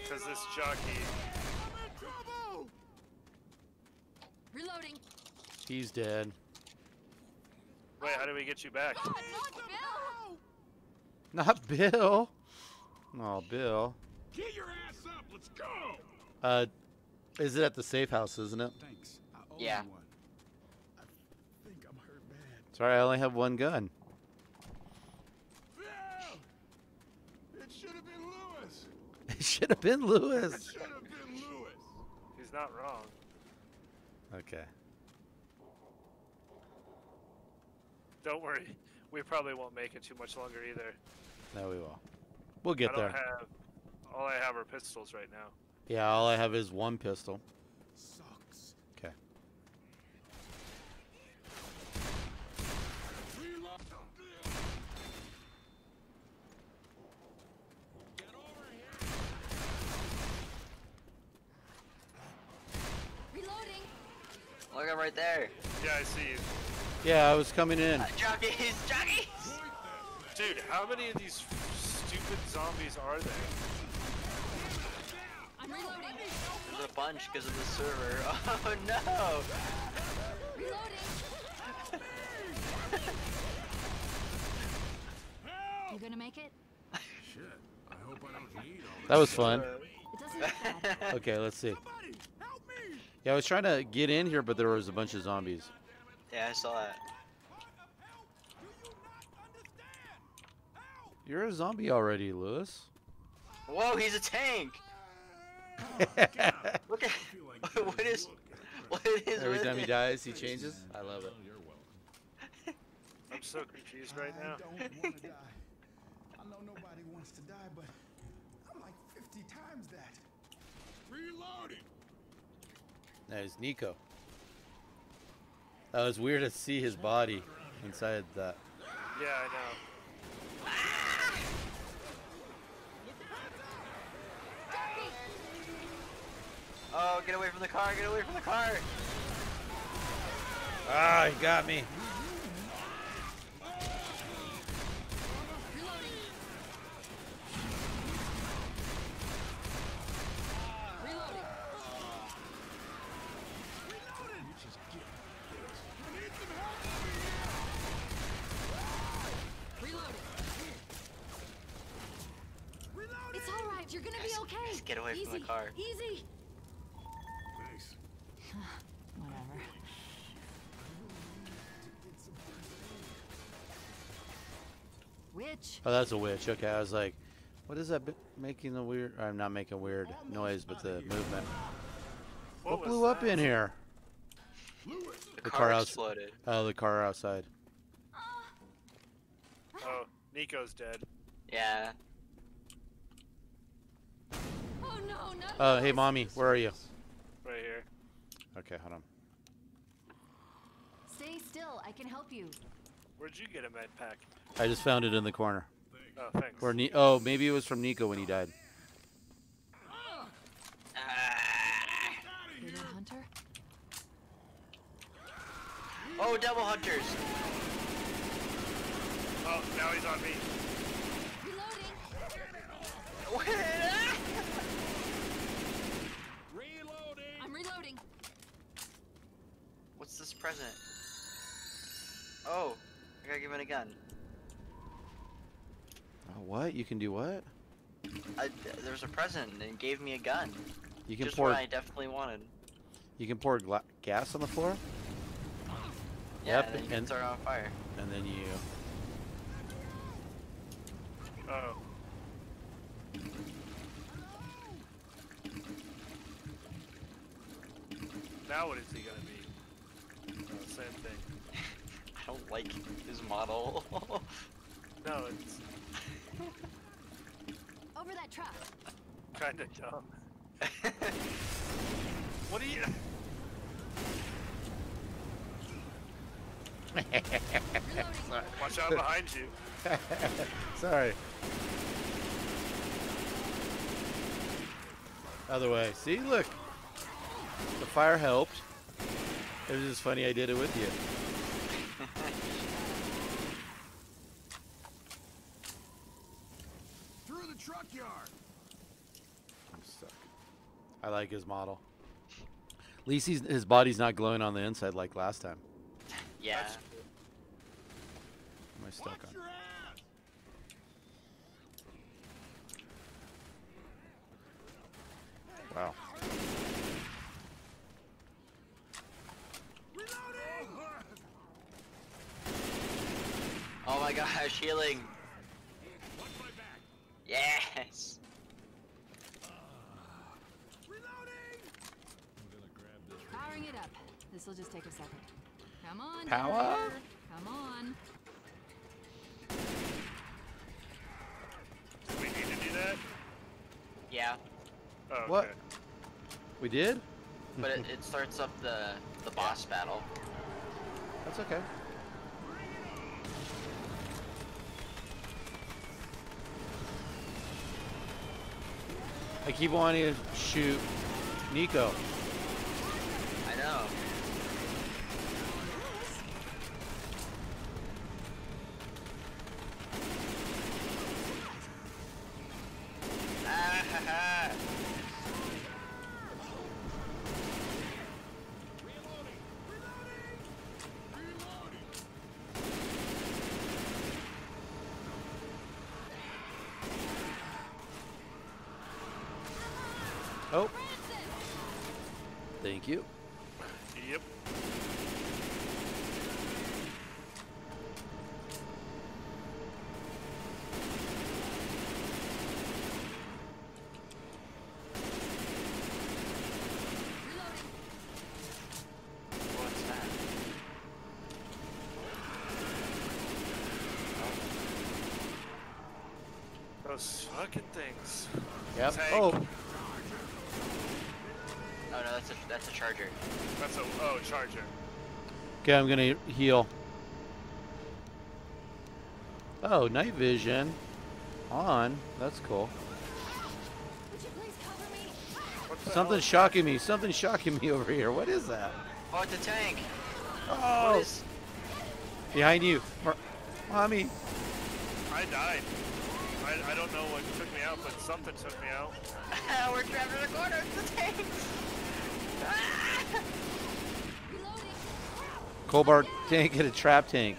Because this jockey. I'm in trouble! Reloading. He's dead. Wait, how do we get you back? God, not Bill! Not Bill! Oh, Bill. Get your ass up! Let's go! Is it at the safe house, isn't it? Thanks. I owe yeah. One. I think I'm hurt bad. Sorry, I only have one gun. It should have been Lewis. It should have been Lewis. He's not wrong. Okay. Don't worry. We probably won't make it too much longer either. No, we won't. We'll get there. All I have are pistols right now. Yeah, all I have is one pistol. Sucks. Okay. Look up right there. Yeah, I see you. Yeah, I was coming in. Jockeys! Jockeys! Dude, how many of these stupid zombies are there? I'm reloading. There's a bunch because of the server. Oh no! Reloading! You gonna make it? Shit. I hope I don't need all this. That was fun. It doesn't look bad. Okay, let's see. Yeah, I was trying to get in here, but there was a bunch of zombies. Yeah, I saw that. You're a zombie already, Lewis. Whoa, he's a tank! Look at what is every time he dies, he changes. I love it. I'm so confused right now. I don't want to die. I know nobody wants to die, but I'm like 50 times that. Reloading. That is Nico. That was weird to see his body inside that. Yeah, I know. Ah! Oh, get away from the car! Get away from the car! Ah, he got me. Get away from the car. Easy. Nice. Whatever. Witch. Oh, that's a witch. Okay, I was like, what is that making the weird? I'm not making weird noise, but the movement. What blew up in here? The car exploded. Oh, the car outside. Oh, Nico's dead. Yeah. Oh, hey, mommy, where are you? Right here. Okay, hold on. Stay still, I can help you. Where'd you get a med pack? I just found it in the corner. Oh, thanks. Or oh, maybe it was from Nico when he died. Hunter? Oh, double hunters. Oh, now he's on me. Reloading. What's this present? Oh, I gotta give it a gun. Oh, what? You can do what? There's a present and it gave me a gun. You can pour. Just what I definitely wanted. You can pour gas on the floor. Yeah, yep, and start on fire. And then you. Oh. Now what is he gonna be? Same thing. I don't like his model. No, it's over that truck. Kinda dumb. What are you? Watch out behind you. Sorry. Other way. See, look. The fire helped. It was just funny I did it with you. Through the truck yard. I'm stuck. I like his model. At least his body's not glowing on the inside like last time. Yeah. That's... Am I stuck on? Wow. Oh my gosh, healing. Yes. Powering it up. This will just take a second. Come on. Power. Here. Come on. Do we need to do that? Yeah. Oh, okay. What? We did? But it starts up the boss battle. That's okay. I keep wanting to shoot Nico. I know. Ah, oh. Thank you. Yep. What's that? Oh. Those fucking things. Yep. Tank. Oh. Oh no, that's a charger. That's a charger. Okay, I'm gonna heal. Oh, night vision on. That's cool. Would you please cover me? Something's shocking me. Something's shocking me over here. What is that? Oh, it's a tank. Oh. What is... Behind you, mommy. I died. I don't know what took me out, but something took me out. We're trapped in the corner. It's a tank. Cobalt tank hit a trap tank.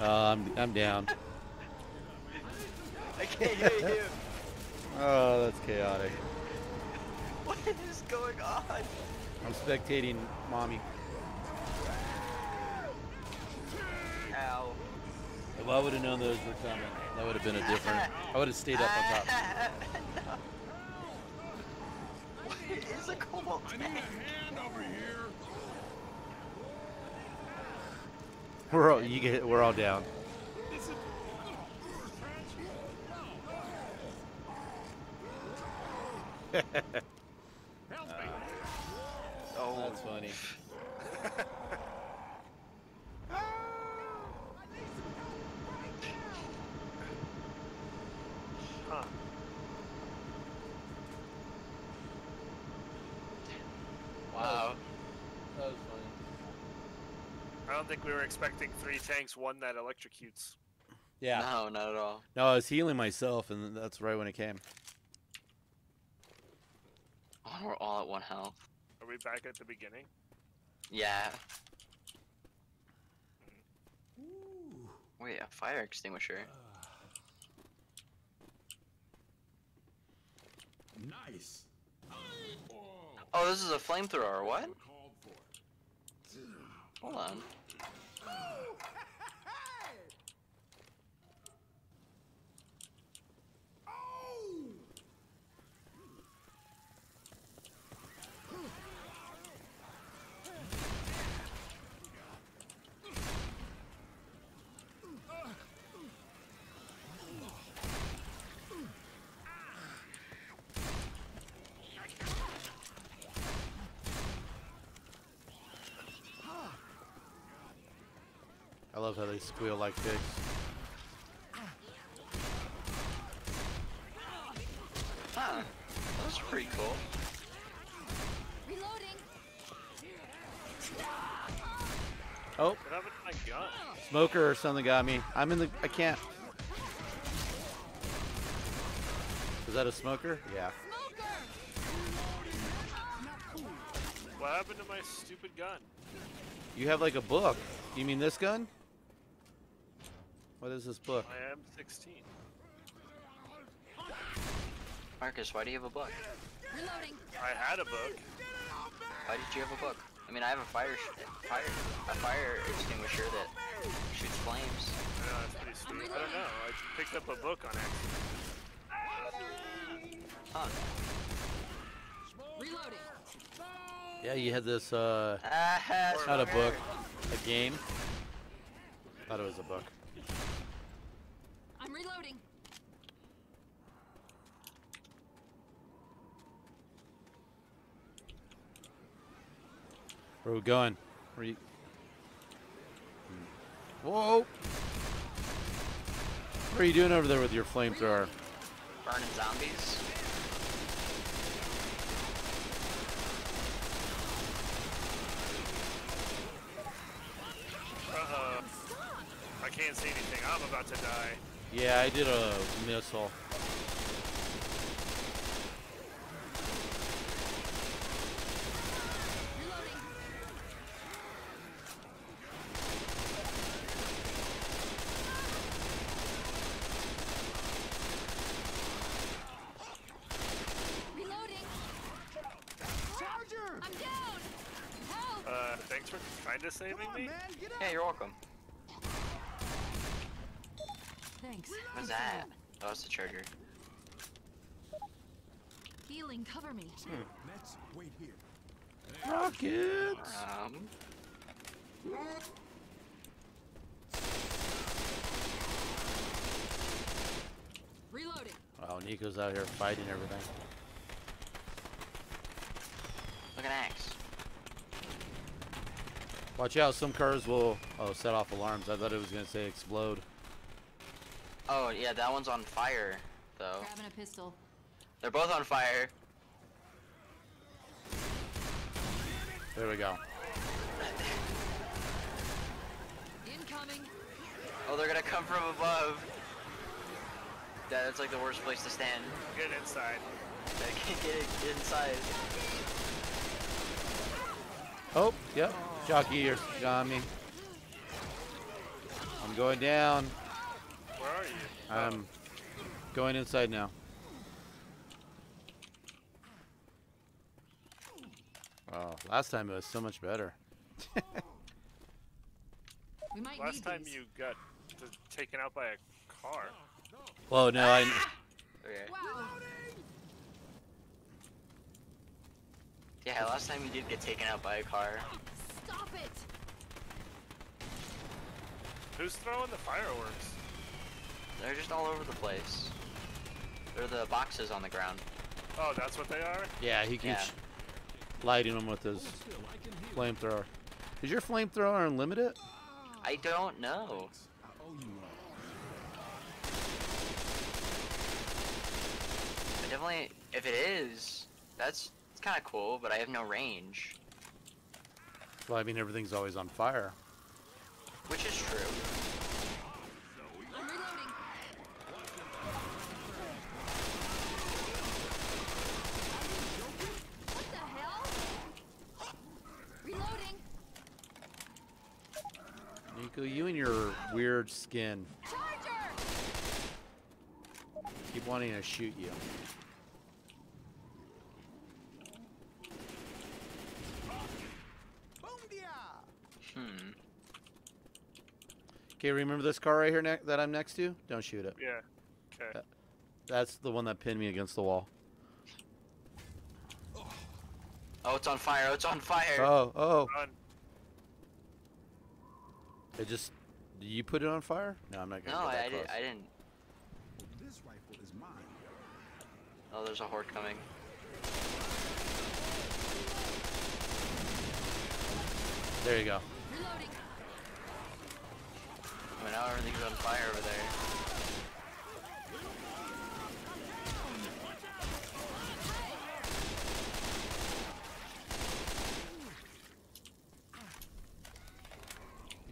I'm down. I can't hear you. Oh, that's chaotic. What is going on? I'm spectating mommy. Ow. If I would have known those were coming, that would have been a different. I would have stayed up on top. No. It's a cobalt tank. I need a hand over here. We're all down. Oh, that's funny. Huh. Wow. That was funny. I don't think we were expecting three tanks, one that electrocutes. Yeah. No, not at all. No, I was healing myself, and that's right when it came. Oh, we're all at one health. Are we back at the beginning? Yeah. Ooh. Wait, a fire extinguisher. Nice. Oh, this is a flamethrower, what? Hold on. I love how they squeal like this. Huh, that was pretty cool. Reloading. Oh, what happened to my gun? Smoker or something got me. I can't. that a smoker? Yeah. What happened to my stupid gun? You have like a book. You mean this gun? What is this book? I am 16. Marcus, why do you have a book? Reloading. I had a book. Why did you have a book? I mean, I have a fire extinguisher that shoots flames. I know, that's pretty stupid. I don't know. I picked up a book on accident. Huh. Reloading. Yeah, you had this, not a book, a game. I thought it was a book. I'm reloading. Where are we going? Where are you? Whoa! What are you doing over there with your flamethrower? Burning zombies. Uh-oh. I can't see anything. I'm about to die. Yeah, I did a missile. Saving me? Yeah, you're welcome. Thanks. What's that? Oh, it's the charger. Healing, cover me. Let's wait here. Rockets. Reloading. Wow, Nico's out here fighting everything. Look at Axe. Watch out, some cars will set off alarms. I thought it was gonna say explode. Oh yeah, that one's on fire though. Grabbing a pistol. They're both on fire. There we go. Incoming. Oh, they're gonna come from above. Yeah, that's like the worst place to stand. Get inside. They can't get inside. Oh, yep. Jockey, you're on me. I'm going down. Where are you? I'm going inside now. Oh, last time it was so much better. Last time you got taken out by a car. Whoa, no, I... Okay. Wow. Yeah, last time you did get taken out by a car. Stop it! Who's throwing the fireworks? They're just all over the place. They're the boxes on the ground. Oh, that's what they are? Yeah, he keeps lighting them with his flamethrower. Is your flamethrower unlimited? I don't know. I definitely, if it is, it's kind of cool, but I have no range. Well, I mean, everything's always on fire. Which is true. I'm reloading. What the hell? Reloading. Nico, you and your weird skin. Charger! Keep wanting to shoot you. Okay, remember this car right here that I'm next to? Don't shoot it. Yeah. Okay. That's the one that pinned me against the wall. Oh, it's on fire. It's on fire. Oh, oh. Run. It just... Did you put it on fire? No, I'm not going to get that close. No, I didn't. This rifle is mine. Oh, there's a horde coming. There you go. Reloading. But now everything's on fire over there.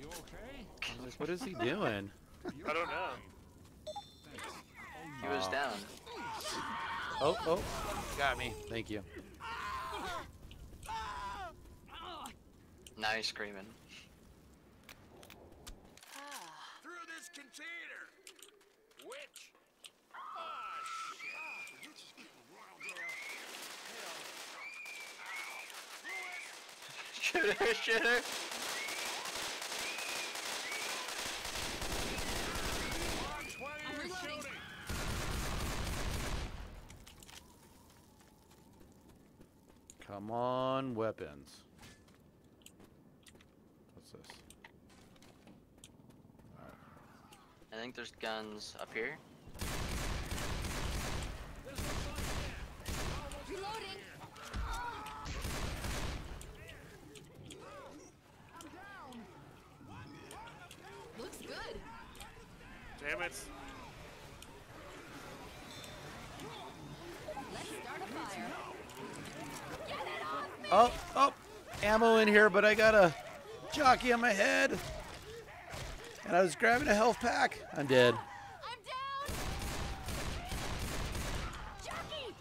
You okay? What is he doing? I don't know. He was down. Oh, oh. Got me. Thank you. Now you're screaming. Through this container! Which? Ah, shit! You're just getting wild around here. Hell. Ow! Through it! Shooter, shooter! Come on, weapons. What's this? All right. I think there's guns up here. Reloading. I'm down. Looks good. Damn it. Let's start a fire. Oh, oh, ammo in here, but I got a jockey on my head. And I was grabbing a health pack. I'm dead. I'm down. Jockey.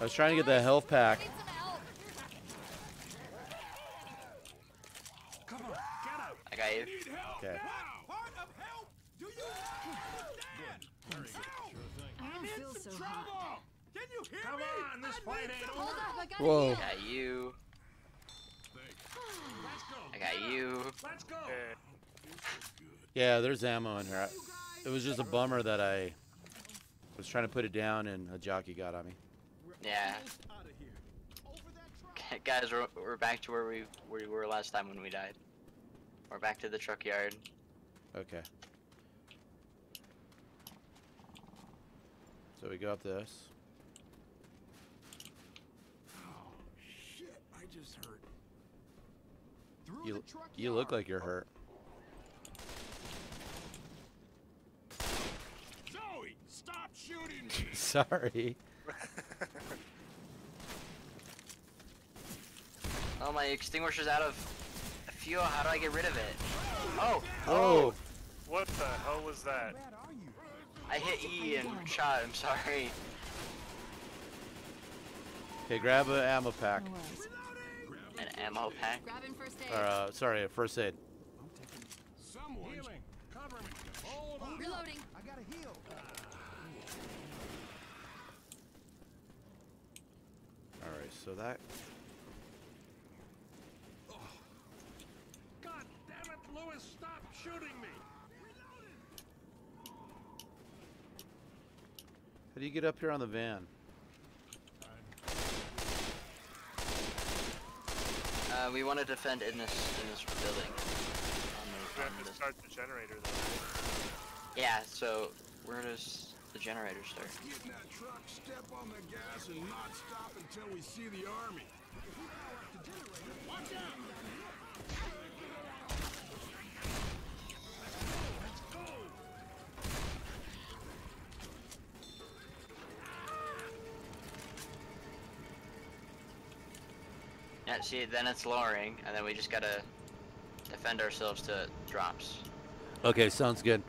I was trying to get the health pack. Come on, get out. I got you. Okay. What of help do you understand? I don't feel so hot. Can you hear me? Come on, this plane ain't over. Hold up, I got you. I got you. I got you. Let's go. Yeah, there's ammo in here. It was just a bummer that I was trying to put it down and a jockey got on me. Yeah. Guys, we're back to where we were last time when we died. We're back to the truck yard. Okay. So we go up this. I just hurt. You look like you're hurt. Zoe, stop shooting me. Sorry. Oh, my extinguisher's out of fuel. How do I get rid of it? Oh. Oh. What the hell was that? I hit E and shot. I'm sorry. Okay, grab an ammo pack. An ammo pack? Grabbing first aid. Sorry, first aid. I'm taking someone. Healing. Cover me. Hold on. Reloading. I gotta heal. Alright, so that. Oh. God damn it, Lewis, stop shooting me. How do you get up here on the van? We want to defend in this building. We have to start the generator though. Yeah, so where does the generator start? Let's get in that truck, step on the gas, and not stop until we see the army. Watch out! Let's go! Yeah, see, then it's lowering, and then we just gotta defend ourselves to drops. Okay, sounds good.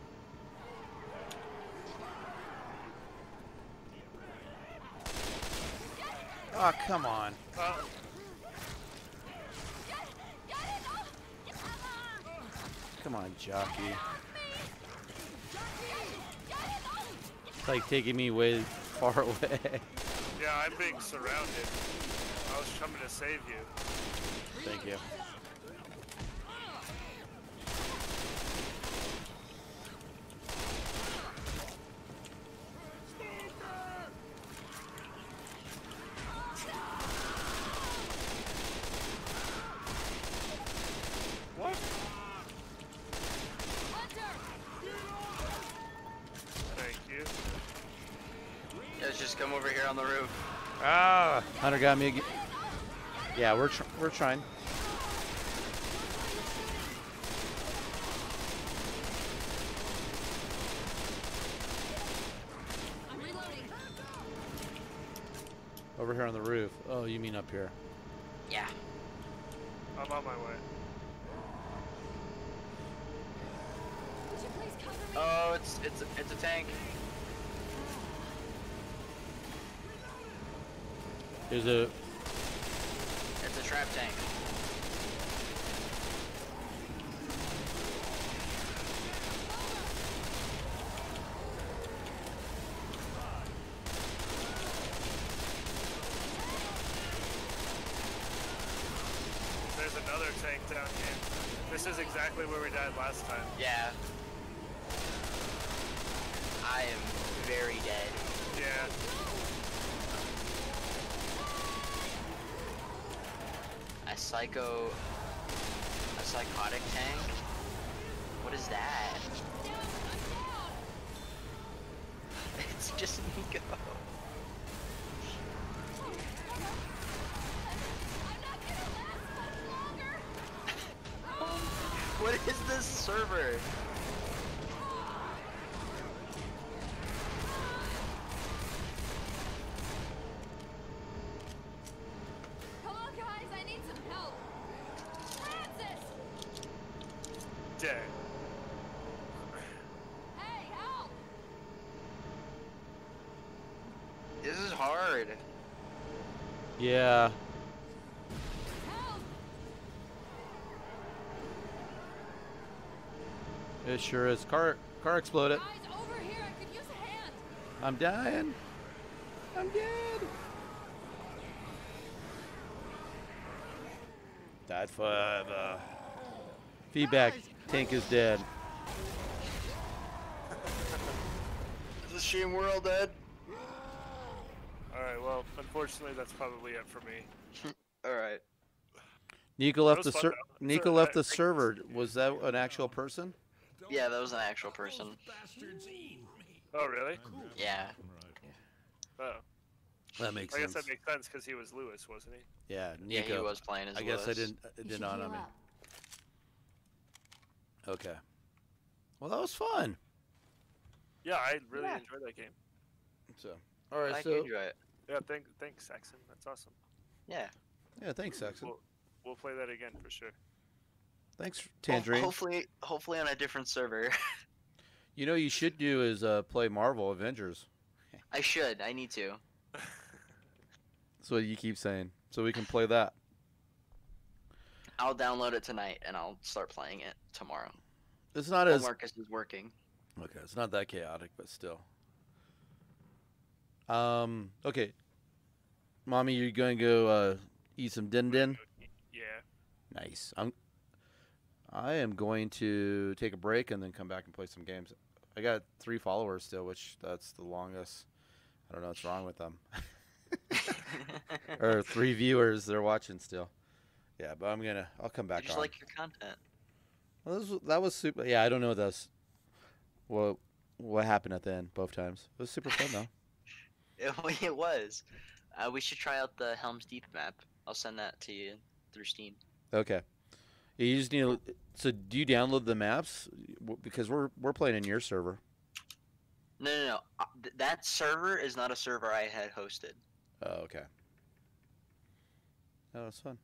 Oh, come on. Oh. Come on, jockey. It's like taking me way far away. Yeah, I'm being surrounded. I was coming to save you. Thank you. What? Thank you. Guys, just come over here on the roof. Ah! Hunter got me again. Yeah, we're trying. I'm reloading. Over here on the roof. Oh, you mean up here? Yeah. I'm on my way. Would you please cover me? Oh, it's a tank. There's a... It's a trap tank. There's another tank down here. This is exactly where we died last time. Yeah. I am very dead. Yeah. A psychotic tank? What is that? It's just Nico. What is this server? Yeah. Help. It sure is. Car exploded. Guys, over here. I could use a hand. I'm dying. I'm dead. Died forever. Feedback. Guys. Tank is dead. Is the stream world dead? Alright, well, unfortunately, that's probably it for me. Alright. Nico left the server. Was that an actual person? Yeah, that was an actual person. Oh, really? Yeah. Oh. That makes sense. I guess that makes sense because he was Lewis, wasn't he? Yeah, Nico. Yeah, he was playing as Lewis. I guess I did not on me. Okay. Well, that was fun. Yeah, I really enjoyed that game. So, alright, so... I enjoy it. Yeah, thanks, Saxon. That's awesome. Yeah. Yeah, thanks, Saxon. We'll play that again for sure. Thanks, Tangerine. Well, hopefully on a different server. You know, you should do is play Marvel Avengers. I should. I need to. That's what you keep saying. So we can play that. I'll download it tonight and I'll start playing it tomorrow. It's not as Marcus is working. Okay, it's not that chaotic, but still. Okay. Mommy, you gonna go eat some din din? Yeah. Nice. I am going to take a break and then come back and play some games. I got 3 followers still, which that's the longest. I don't know what's wrong with them. Or 3 viewers, they're watching still. Yeah, but I'll come back on. I just like your content. Well, that was super. Yeah, I don't know what happened at the end both times. It was super fun though. It was. We should try out the Helm's Deep map. I'll send that to you through Steam. Okay. You just need to, so do you download the maps? Because we're playing in your server. No. That server is not a server I had hosted. Oh, okay. Oh, that's fun.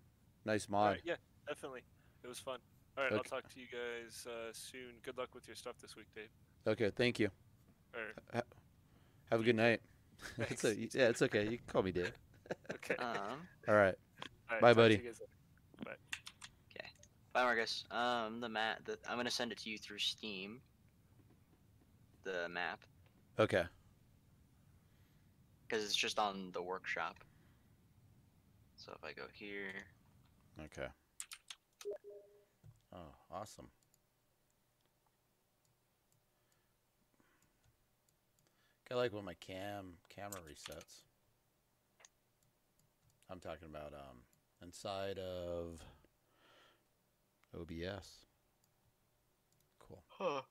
Nice mod. Right, yeah, definitely. It was fun. All right, okay. I'll talk to you guys soon. Good luck with your stuff this week, Dave. Okay, thank you. All right. Have a good night. Yeah, it's okay. You can call me Dave. Okay. All right. Bye, buddy. Bye. Okay. Bye, Marcus. I'm gonna send it to you through Steam. The map. Okay. Because it's just on the workshop. So if I go here. Okay. Oh, awesome. I like when my camera resets. I'm talking about inside of OBS. Cool. Huh.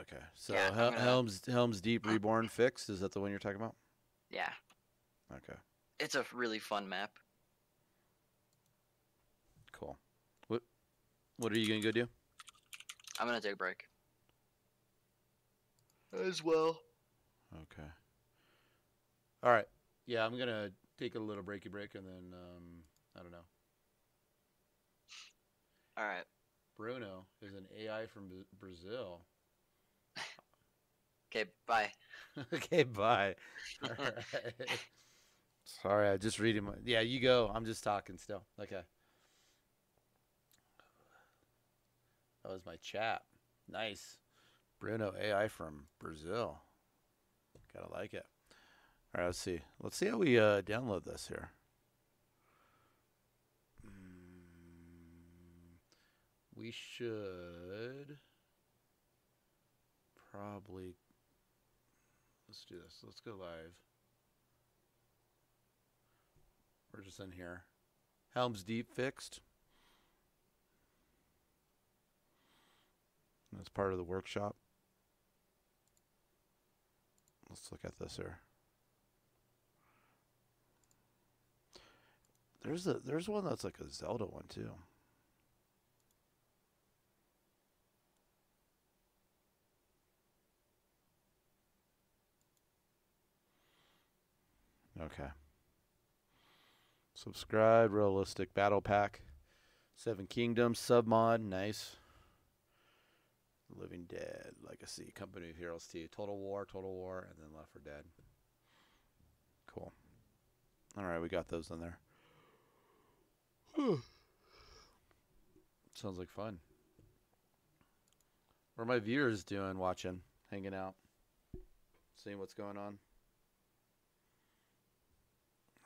Okay, so yeah, Helm's Deep Reborn Fix, is that the one you're talking about? Yeah. Okay. It's a really fun map. Cool. What are you gonna go do? I'm gonna take a break. As well. Okay. All right. Yeah, I'm gonna take a little breaky break and then I don't know. All right. Bruno is an AI from Brazil. Okay. Bye. Okay, bye. All right. Sorry, I just reading my... Yeah, you go. I'm just talking still. Okay. That was my chat. Nice. Bruno AI from Brazil. Gotta like it. All right, let's see. Let's see how we download this here. We should probably... Let's do this. Let's go live. We're just in here. Helm's Deep fixed. That's part of the workshop. Let's look at this here. There's one that's like a Zelda one too. Okay. Subscribe, realistic battle pack, Seven Kingdoms sub mod, nice. Living Dead, Legacy, Company of Heroes 2, Total War, and then Left 4 Dead. Cool. All right, we got those in there. Sounds like fun. What are my viewers doing? Watching, hanging out, seeing what's going on.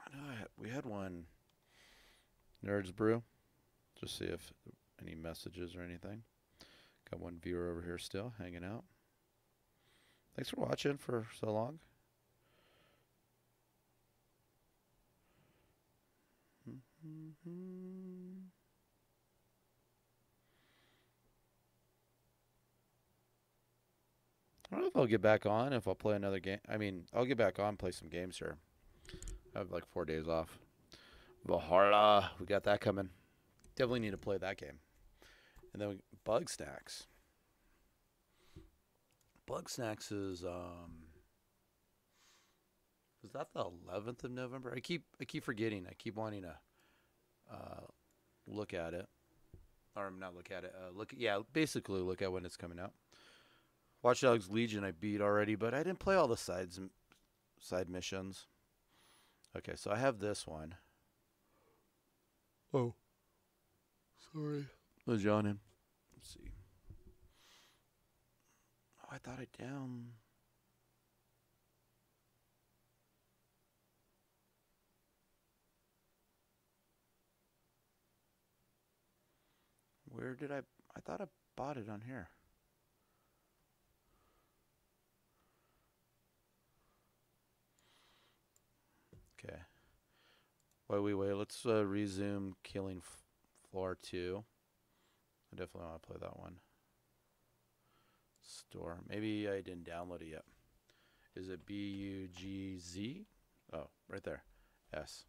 I know we had one. Nerdz Brew. Just see if any messages or anything. Got one viewer over here still hanging out. Thanks for watching for so long. I don't know if I'll get back on, if I'll play another game. I mean, I'll get back on, play some games here. I have like 4 days off. Valhalla, we got that coming. Definitely need to play that game. And then Bugsnax. Bugsnax is was that the 11th of November? I keep forgetting. I keep wanting to look at it, or not look at it. Basically look at when it's coming out. Watch Dogs Legion I beat already, but I didn't play all the side missions. Okay, so I have this one. Oh, sorry. I was yawning. Let's see. Oh, I thought I down. Where did I? I thought I bought it on here. Okay. Wait. Let's resume Killing Floor 2. I definitely want to play that one. Store. Maybe I didn't download it yet. Is it B-U-G-Z? Oh, right there. S.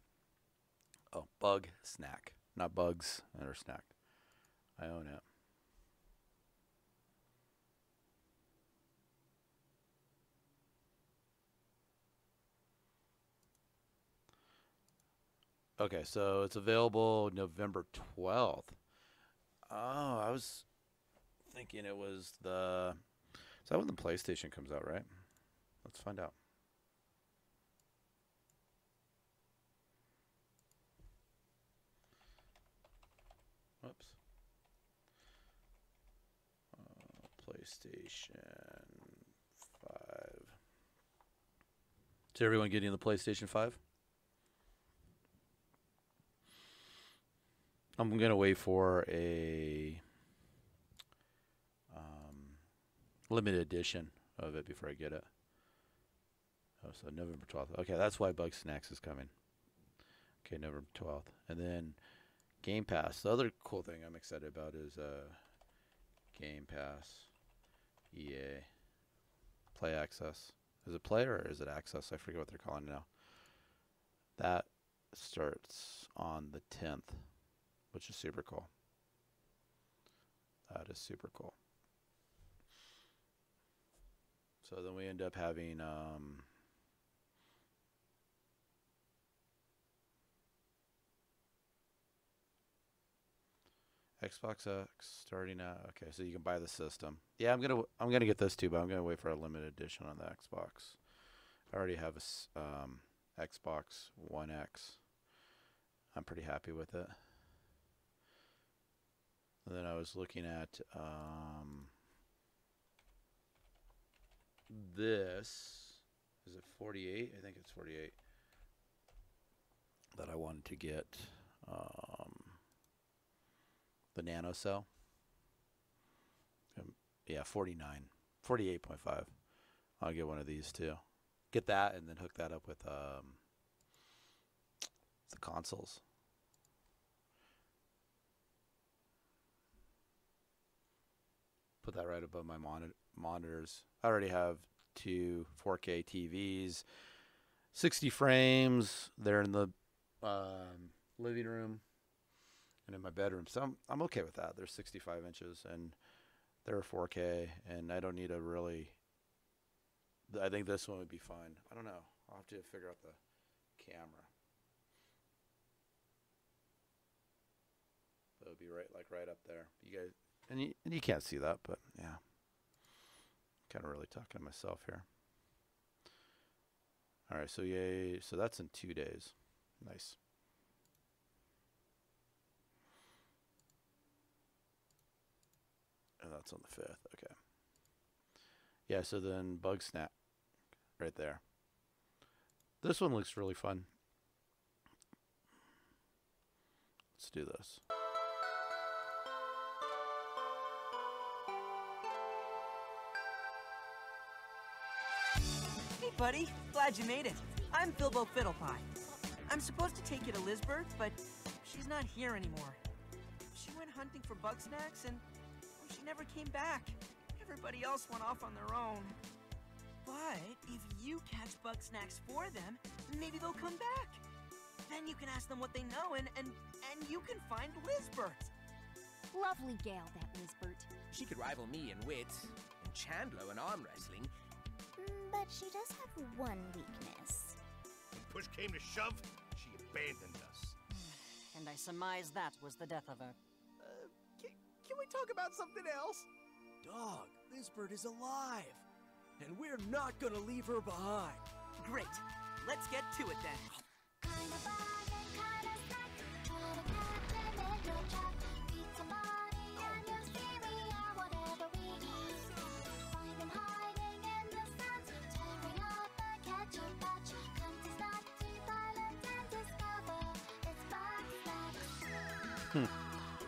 Oh, Bug Snack. Not Bugs or Snack. I own it. Okay, so it's available November 12th. Oh, I was thinking it was the... Is that when the PlayStation comes out, right? Let's find out. Whoops. PlayStation 5. Is everyone getting the PlayStation 5? I'm going to wait for a limited edition of it before I get it. Oh, so November 12th. Okay, that's why Bugsnax is coming. Okay, November 12th. And then Game Pass. The other cool thing I'm excited about is Game Pass, EA, Play Access. Is it Play or is it Access? I forget what they're calling it now. That starts on the 10th. Which is super cool. That is super cool. So then we end up having Xbox X starting out. Okay, so you can buy the system. Yeah, I'm gonna get this too, but I'm gonna wait for a limited edition on the Xbox. I already have a Xbox One X. I'm pretty happy with it. And then I was looking at this. Is it 48? I think it's 48 that I wanted to get. The NanoCell. Yeah, 49. 48.5. I'll get one of these too. Get that and then hook that up with the consoles. Put that right above my monitors. I already have two 4K TVs. 60 frames. They're in the living room and in my bedroom. So I'm okay with that. They're 65 inches and they're 4K, and I don't need a really... I think this one would be fine. I don't know. I'll have to figure out the camera. That would be right, like right up there. You guys, and you can't see that, but yeah. Kind of really talking to myself here. All right, so yay. So that's in 2 days. Nice. And that's on the 5th. Okay. Yeah, so then Bugsnax right there. This one looks really fun. Let's do this. Hey, buddy. Glad you made it. I'm Bilbo Fiddlepie. I'm supposed to take you to Lisburg, but she's not here anymore. She went hunting for Bugsnax, and she never came back. Everybody else went off on their own. But if you catch Bugsnax for them, maybe they'll come back. Then you can ask them what they know, and you can find Lisbert. Lovely gal, that Lisbert. She could rival me in wit, and Chandler in arm wrestling. But she does have one weakness. When push came to shove, she abandoned us. And I surmise that was the death of her. Can we talk about something else? Dog, Lisbert is alive, and we're not gonna leave her behind. Great, let's get to it then.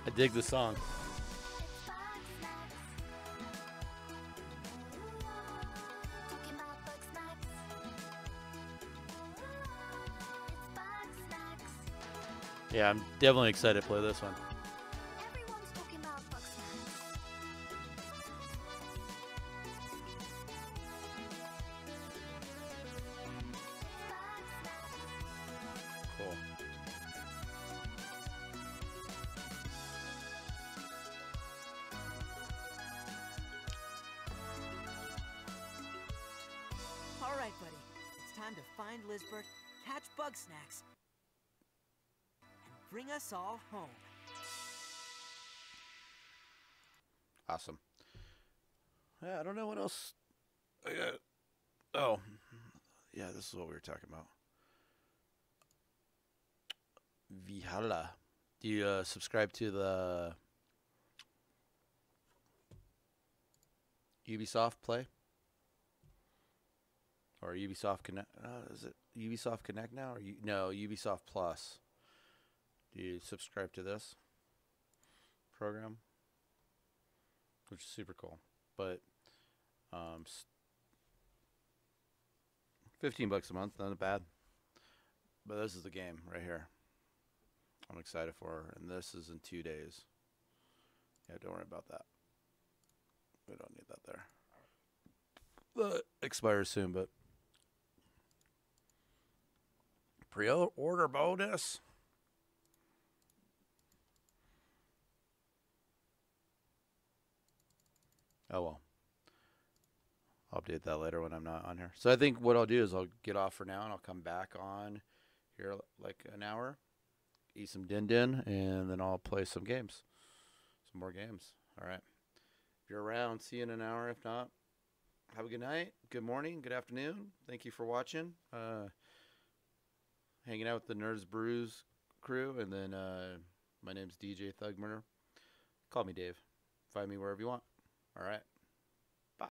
I dig the song. Yeah, I'm definitely excited to play this one. Everyone's talking about Bugsnax. Cool. All right, buddy. It's time to find Lisbert, catch Bugsnax, bring us all home. Awesome. Yeah, I don't know what else I got. Oh, yeah, this is what we were talking about. Valhalla. Do you subscribe to the Ubisoft Play? Or Ubisoft Connect? Is it Ubisoft Connect now? Or no, Ubisoft Plus. Do you subscribe to this program? Which is super cool. But $15 a month, not bad. But this is the game right here. I'm excited for her. And this is in 2 days. Yeah, don't worry about that. We don't need that there. But expires soon, but pre-order bonus. Oh, well, I'll update that later when I'm not on here. So I think what I'll do is I'll get off for now and I'll come back on here like an hour, eat some din, and then I'll play some games, some more games. All right. If you're around, see you in an hour. If not, have a good night, good morning, good afternoon. Thank you for watching. Hanging out with the Nerdz Brewz Crew, and then my name's DJ Thugmurner. Call me Dave. Find me wherever you want. All right.